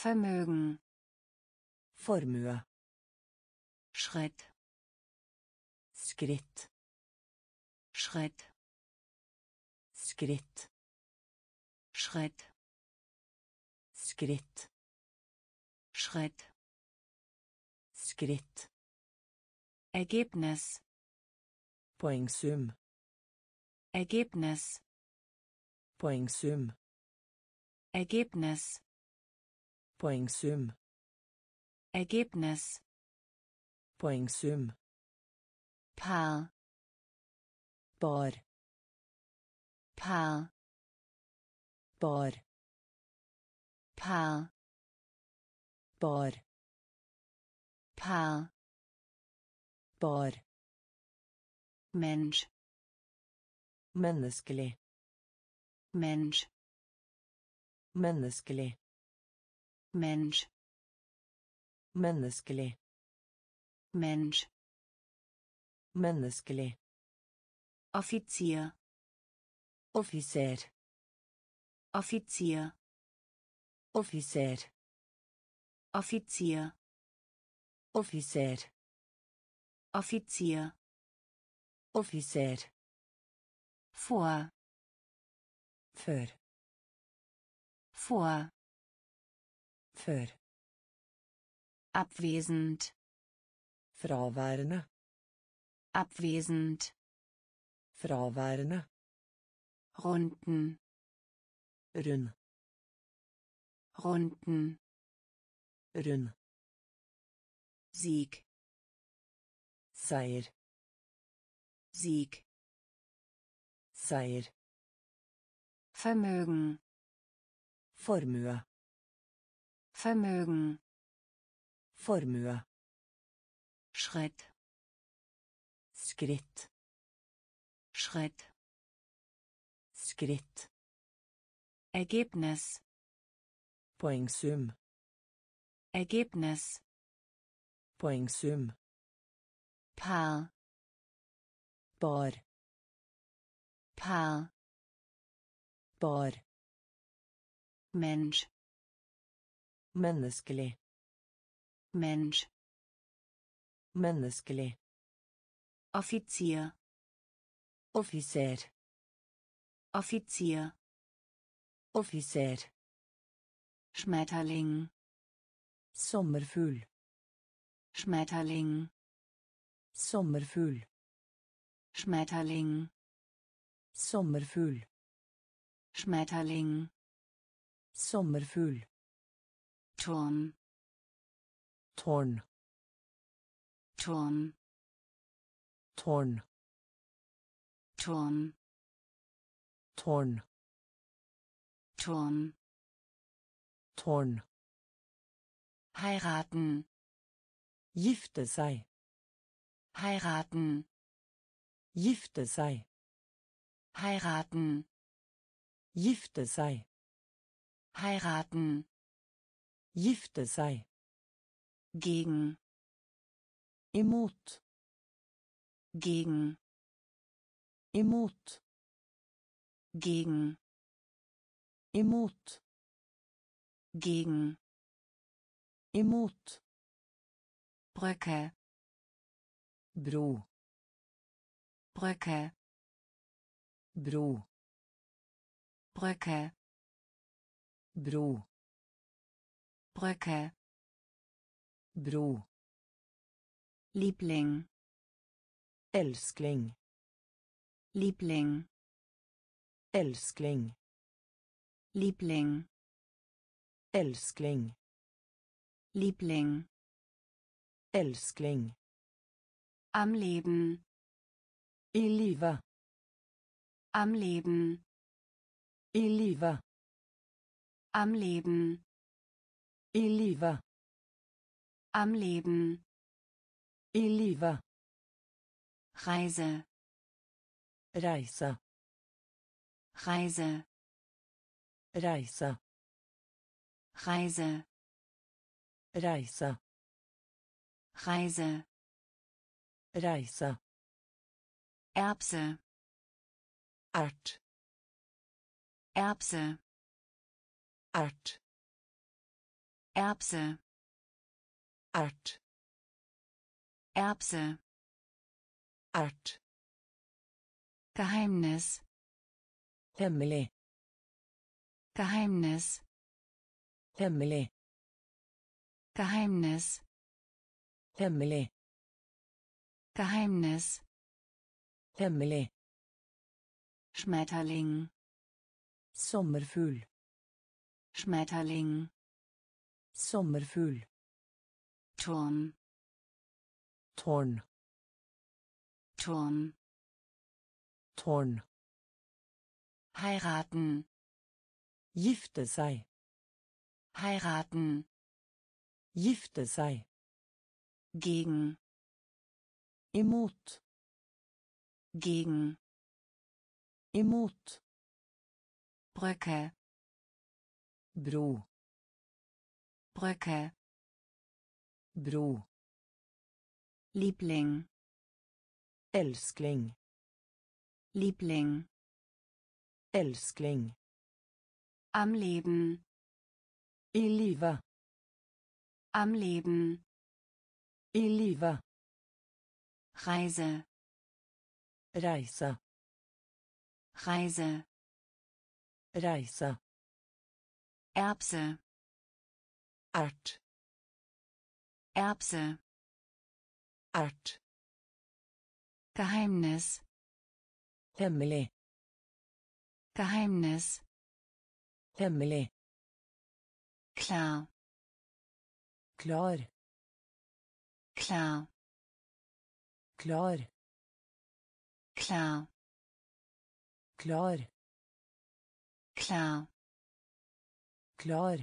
Vermögen, Formue, Schritt, Skritt, Schritt, Skritt, Schritt, Skritt, Schritt, Skritt, Ergebnis, Poengsum, Ergebnis, Poengsum, Ergebnis, Poengsum, Ergebnis, Poengsum, Paar, Bar, Paar, Bar, Paar, Bar, Paar, Bar, Mensch, menneskelig, Mensch, menneskelig, Mensch, menneskelig, Mensch, menneskelig, Offizier, Offizier, Offizier, Offizier, Offizier, Offizier, Offizier, Offizier, vor, für, vor, für, abwesend, fraværende, abwesend, fraværende, runden, rund, runden, rund, Sieg, Seier, Sieg, Seier, Vermögen, Formue, Vermögen, Formue, Schritt, Skritt, Schritt, Skritt, Ergebnis, Poengsum, Ergebnis, Poengsum, Paar, Bar, Paar, Bar, Mensch, menneskelig, Mensch, menneskelig, Offizier, Offizier, Offizier, Offizier, Schmetterling. Sommerfugl. Schmetterling. Sommerfugl. Schmetterling. Sommerfugl. Schmetterling. Sommerfugl. Turm. Torn. Turm. Torn. Turm. Torn. Turm. Torn. Heiraten. Gifte sei. Heiraten. Gifte sei. Heiraten. Gifte sei. Heiraten. Gifte sei. Gegen. Imot. Gegen. Imot. Gegen. Imot. Gegen. Imot. Brücke. Bro. Brücke. Bro. Brücke. Bro. Brücke. Bro. Liebling. Älskling. Liebling. Älskling. Liebling. Älskling. Liebling. Älskling. Am Leben. I live. Am Leben. I live. Am Leben. I live. Am Leben. I live. Reise. Reise. Reise. Reise. Reise. Reise. Reise. Reise. Erbse. Art. Erbse. Art. Erbse. Art. Erbse. Art. Geheimnis. Hemmelig. Geheimnis. Hemmelig. Geheimnis. Hemmelig. Geheimnis. Hemmelig. Schmetterling. Sommerfugl. Schmetterling. Sommerfugl. Turm. Torn. Turm. Torn. Heiraten. Gifte sei. Heiraten. Gifte sei. Gegen. Imot. Gegen. Imot. Brücke. Bro. Brücke. Bro. Liebling. Älskling. Liebling. Älskling. Am Leben. I live. Am Leben. I live. Reise. Reise. Reise. Reise. Erbse. Art. Erbse. Art. Geheimnis. Hemmelig. Geheimnis. Hemmelig. Klar. Klar. Klar. Klar. Klar. Klar. Klar. Klar.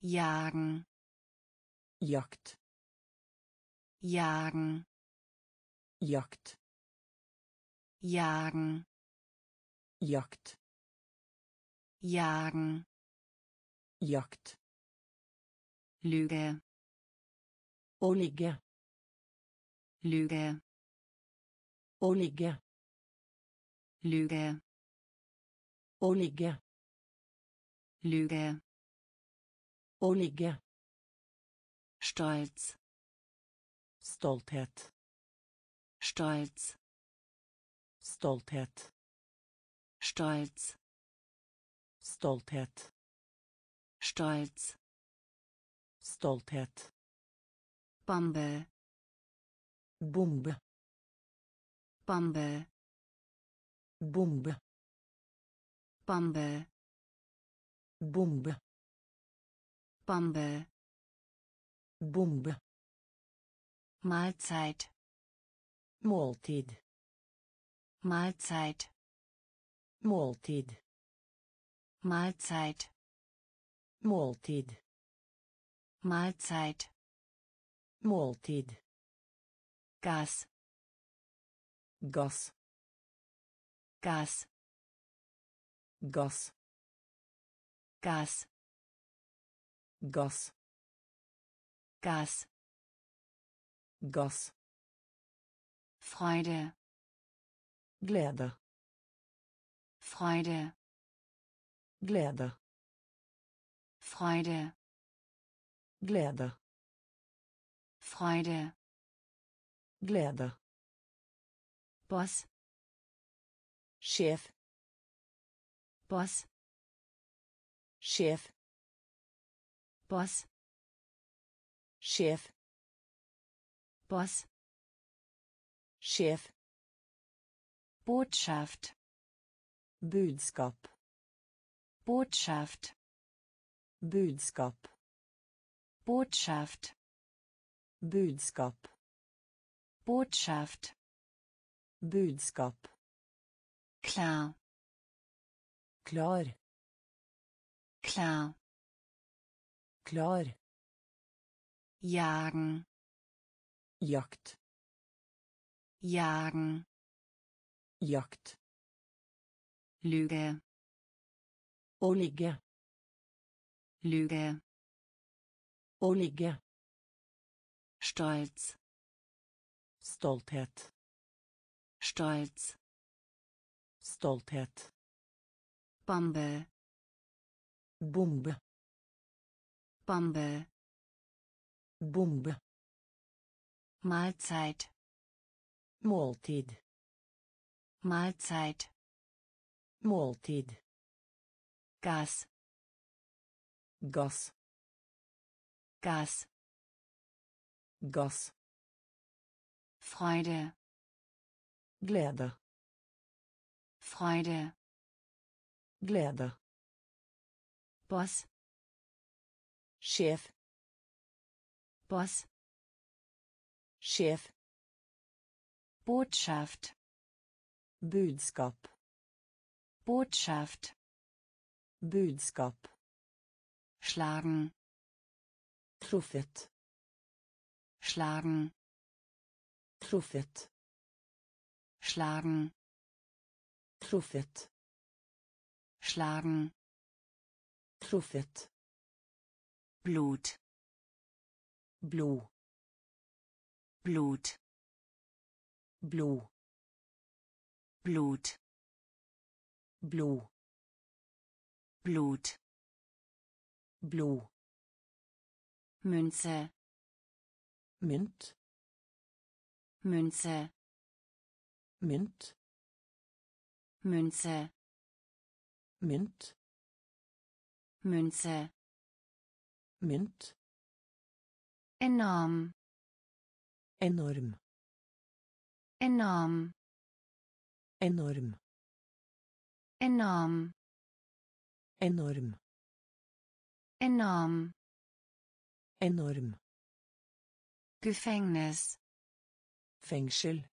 Jagen. Jakt. Jagen. Jakt. Jagen. Jakt. Jagen. Jakt. Lüge. Å ligge. Lüge. Å ligge. Lüge. Å ligge. Lüge. Å ligge. Stolz. Stolthet. Stolz. Stolthet. Stolz. Stolthet. Stolz. Stolthet. Bombe. Bombe. Bombe. Bombe. Bombe. Bombe. Bombe. Bombe. Mahlzeit. Måltid. Mahlzeit. Måltid. Mahlzeit. Måltid. Mahlzeit. Måltid. Gas. Gas. Gas. Gas. Gas. Gas. Gas. Gas. Freude. Glädje. Freude. Glädje. Freude. Glädje. Freude. Glädje. Boss. Chef. Boss. Chef. Boss. Chef. Boss. Chef. Botschaft. Budskap. Botschaft. Budskap. Botschaft. Budskap. Botschaft. Budskap. Klar. Klar. Klar. Klar. Jagen. Jakt. Jagen. Jakt. Lüge. Å ligge. Lüge. Å ligge. Stolz. Stolthet. Stolz. Stolthet. Bombe. Bombe. Bombe. Bombe. Mahlzeit. Måltid. Mahlzeit. Måltid. Gas. Gas. Gas. Gas. Freude. Glädje. Freude. Glädje. Boss. Chef. Boss. Chef. Botschaft. Budskap. Botschaft. Budskap. Schlagen. Truffet. Schlagen. Truffet. Schlagen. Truffet. Schlagen. Truffet. Blut. Blut. Blut. Blut. Blut. Blut. Blut. Blut. Münze. Mint. Münze. Mint. Münze. Mint. Münze. Mint. Enorm. Enorm. Enorm. Enorm. Enorm. Enorm. Enorm. Enorm. Gefängnis. Fängsel.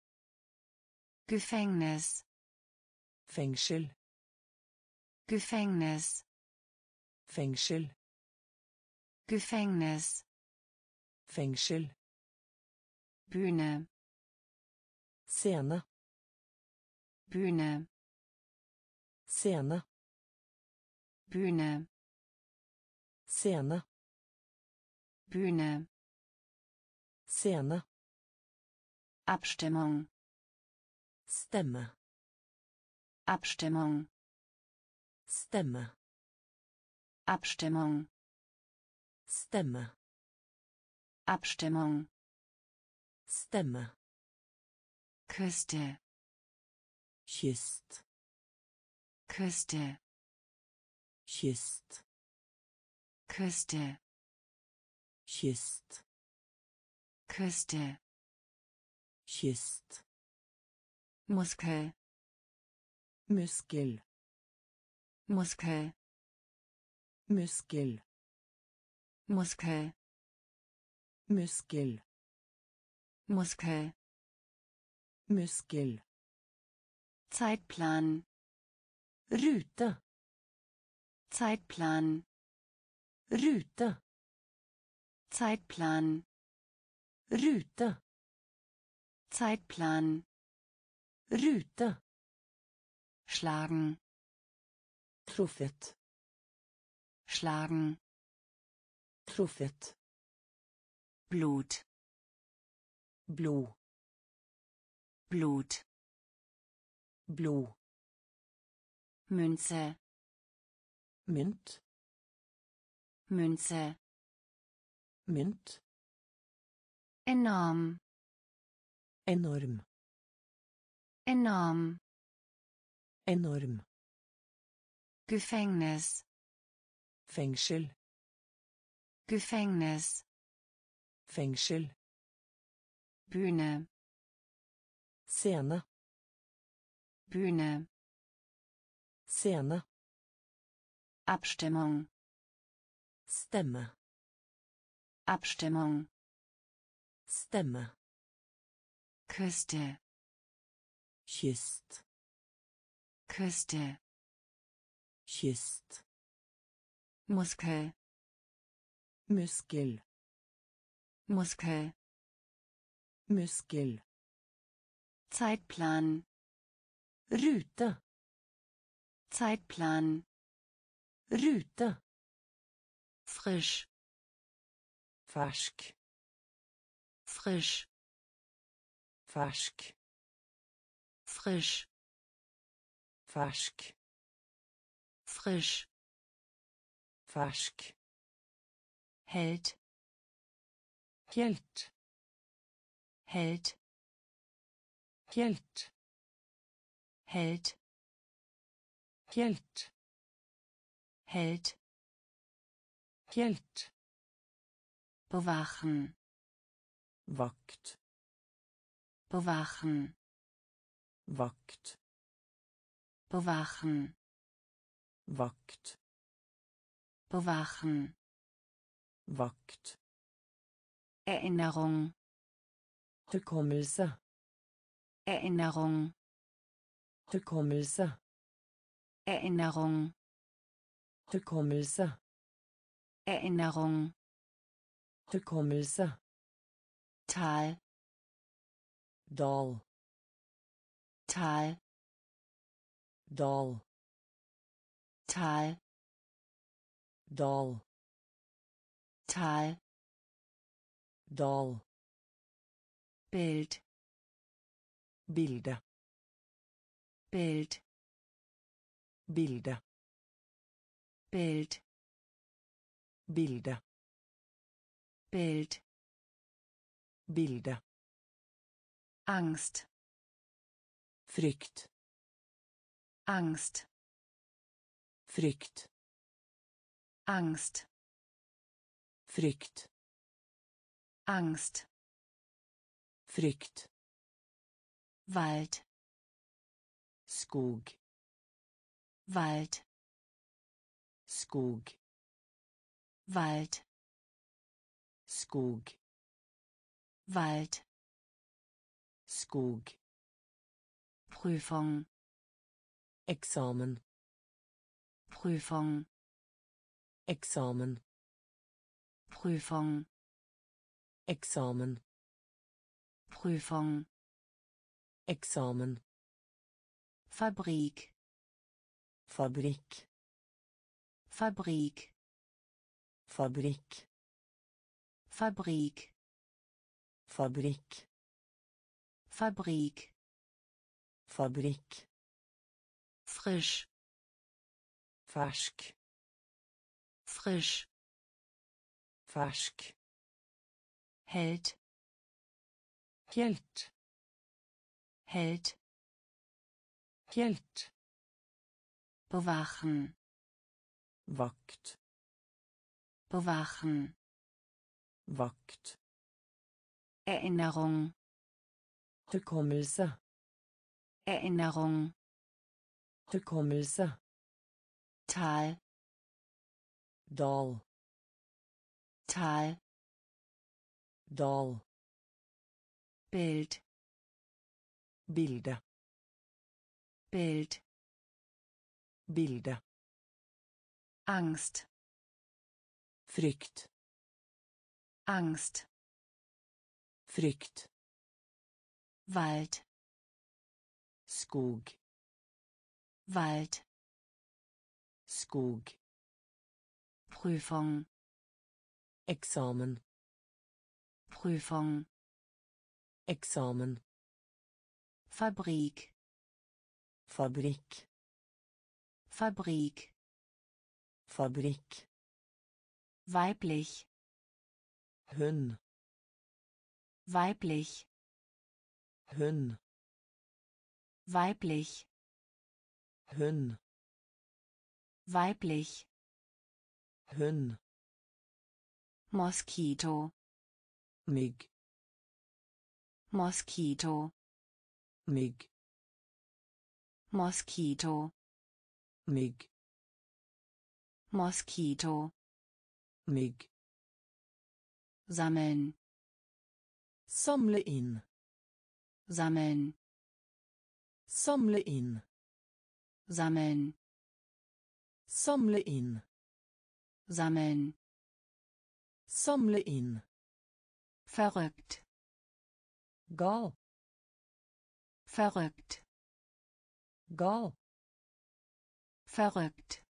Gefängnis. Fängsel. Gefängnis. Fängsel. Gefängnis. Fängsel. Bühne. Scene. Bühne. Scene. Bühne. Scene. Bühne. Scene. Abstimmung. Stemme. Abstimmung. Stemme. Abstimmung. Stemme. Abstimmung. Stemme. Küste. Kyst. Küste. Kyst. Küste. Kyst. Küste. Kyst. Muskel. Muskel. Muskel. Muskel. Muskel. Muskel. Muskel. Muskel. Zeitplan. Rute. Zeitplan. Rute. Zeitplan. Rute. Zeitplan. Rute. Schlagen. Truffet. Schlagen. Truffet. Blut. Blut. Blut. Blut. Münze. Mint. Münze. Mint. Enorm. Enorm. Enorm. Enorm. Gefängnis. Fängsel. Gefängnis. Fängsel. Bühne. Szene. Bühne. Szene. Abstimmung. Stemme. Abstimmung. Stemme. Küste. Kyst. Küste. Kyst. Muskel. Muskel. Muskel. Muskel. Zeitplan. Rute. Zeitplan. Rute. Frisch. Fersk. Frisch. Fersk. Frisch. Fersk. Frisch. Fersk. Held. Hjält. Held. Hjält. Held. Hjält. Held. Hjält. Bewachen. Wakt. Bewachen. Wakt. Bewachen. Wakt. Bewachen. Wakt. Erinnerung. Hukommelse. Erinnerung. Hukommelse. Erinnerung. Hukommelse. Erinnerung. Hukommelse. Tal. Dal. Tal. Dal. Tal. Dal. Tal. Dal. Bild. Bilder. Bild. Bilder. Bild. Bilder. Bild. Bilder. Angst. Frykt. Angst. Frykt. Angst. Frykt. Angst. Frykt. Wald. Skog. Wald. Skog. Wald. Skog. Wald. Skog. Prüfung. Examen. Prüfung. Examen. Prüfung. Examen. Prüfung. Examen. Fabrik. Fabrik. Fabrik. Fabrik. Fabrik. Fabrik. Fabrik. Fabrik. Frisch. Fersk. Frisch. Fersk. Held. Hjält. Held. Hjält. Bewachen. Wakt. bewachen. Vakt. Erinnerung. Hukommelse. Erinnerung. Hukommelse. Tal. Dal. Tal. Dal. Bild. Bilde. Bild. Bilde. Angst. Frykt. Angst. Frykt. Wald. Skog. Wald. Skog. Prüfung. Examen. Prüfung. Examen. Fabrik. Fabrik. Fabrik. Fabrik. Weiblich. Hünn. Weiblich. Hünn. Weiblich. Hünn. Weiblich. Hünn. Moskito. Mig. Moskito. Mig. Moskito. Mig. Moskito. Mig. Sammeln. Samle in. Sammeln. Samle in. Sammeln. Samle in. Sammeln. Samle in. Verrückt. Gal. Verrückt. Gal. Verrückt.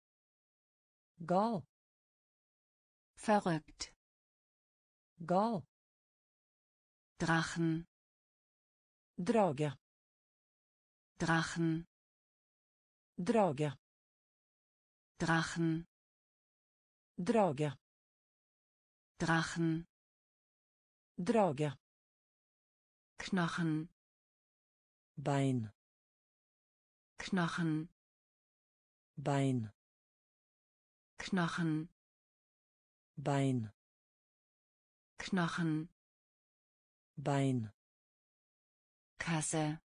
Gal. Verrückt. Gal. Drachen. Drage. Drachen. Drage. Drachen. Drage. Drachen. Drage. Knochen. Bein. Knochen. Bein. Knochen. Bein. Knochen. Bein. Kasse.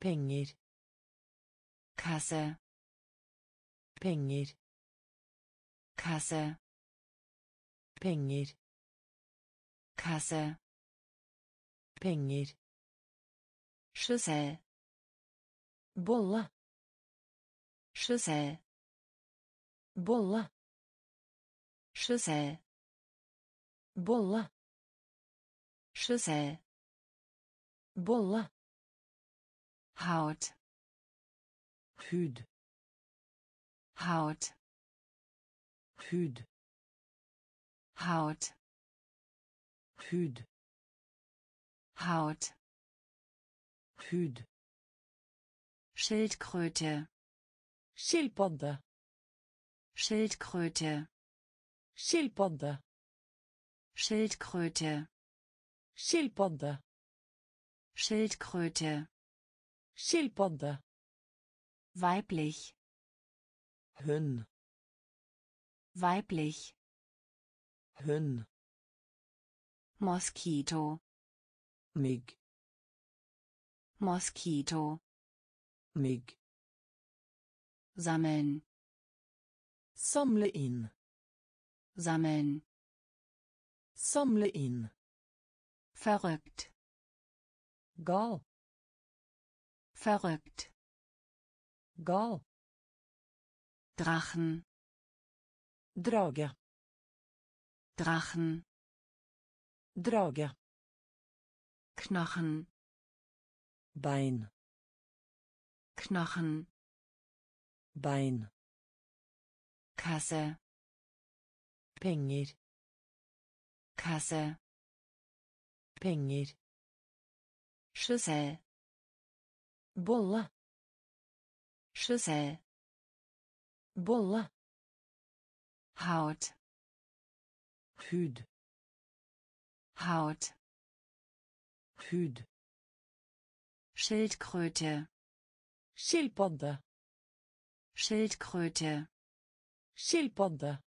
Penger. Kasse. Penger. Kasse. Penger. Kasse. Penger. Schüssel. Bolle. Schüssel. Bolle. Schüssel. Bolle. Schüssel. Bolle. Haut. Hud. Haut. Hud. Haut. Hud. Haut. Hud. Schildkröte. Schildpadde. Schildkröte. Schildpadde. Schildkröte. Schildpadde. Schildkröte. Schildpadde. Weiblich. Hünn. Weiblich. Hünn. Moskito. Mig. Moskito. Mig. Sammeln. Samle in. Sammeln. Samle in. Verrückt. Gal. Verrückt. Gal. Drachen. Drage. Drachen. Drage. Knochen. Bein. Knochen. Bein. Kasse. Penger. Kasse. Penger. Schüssel. Bolle. Schüssel. Bolle. Haut. Hud. Haut. Hud. Schildkröte. Schildpadde. Schildkröte. Schildpadde.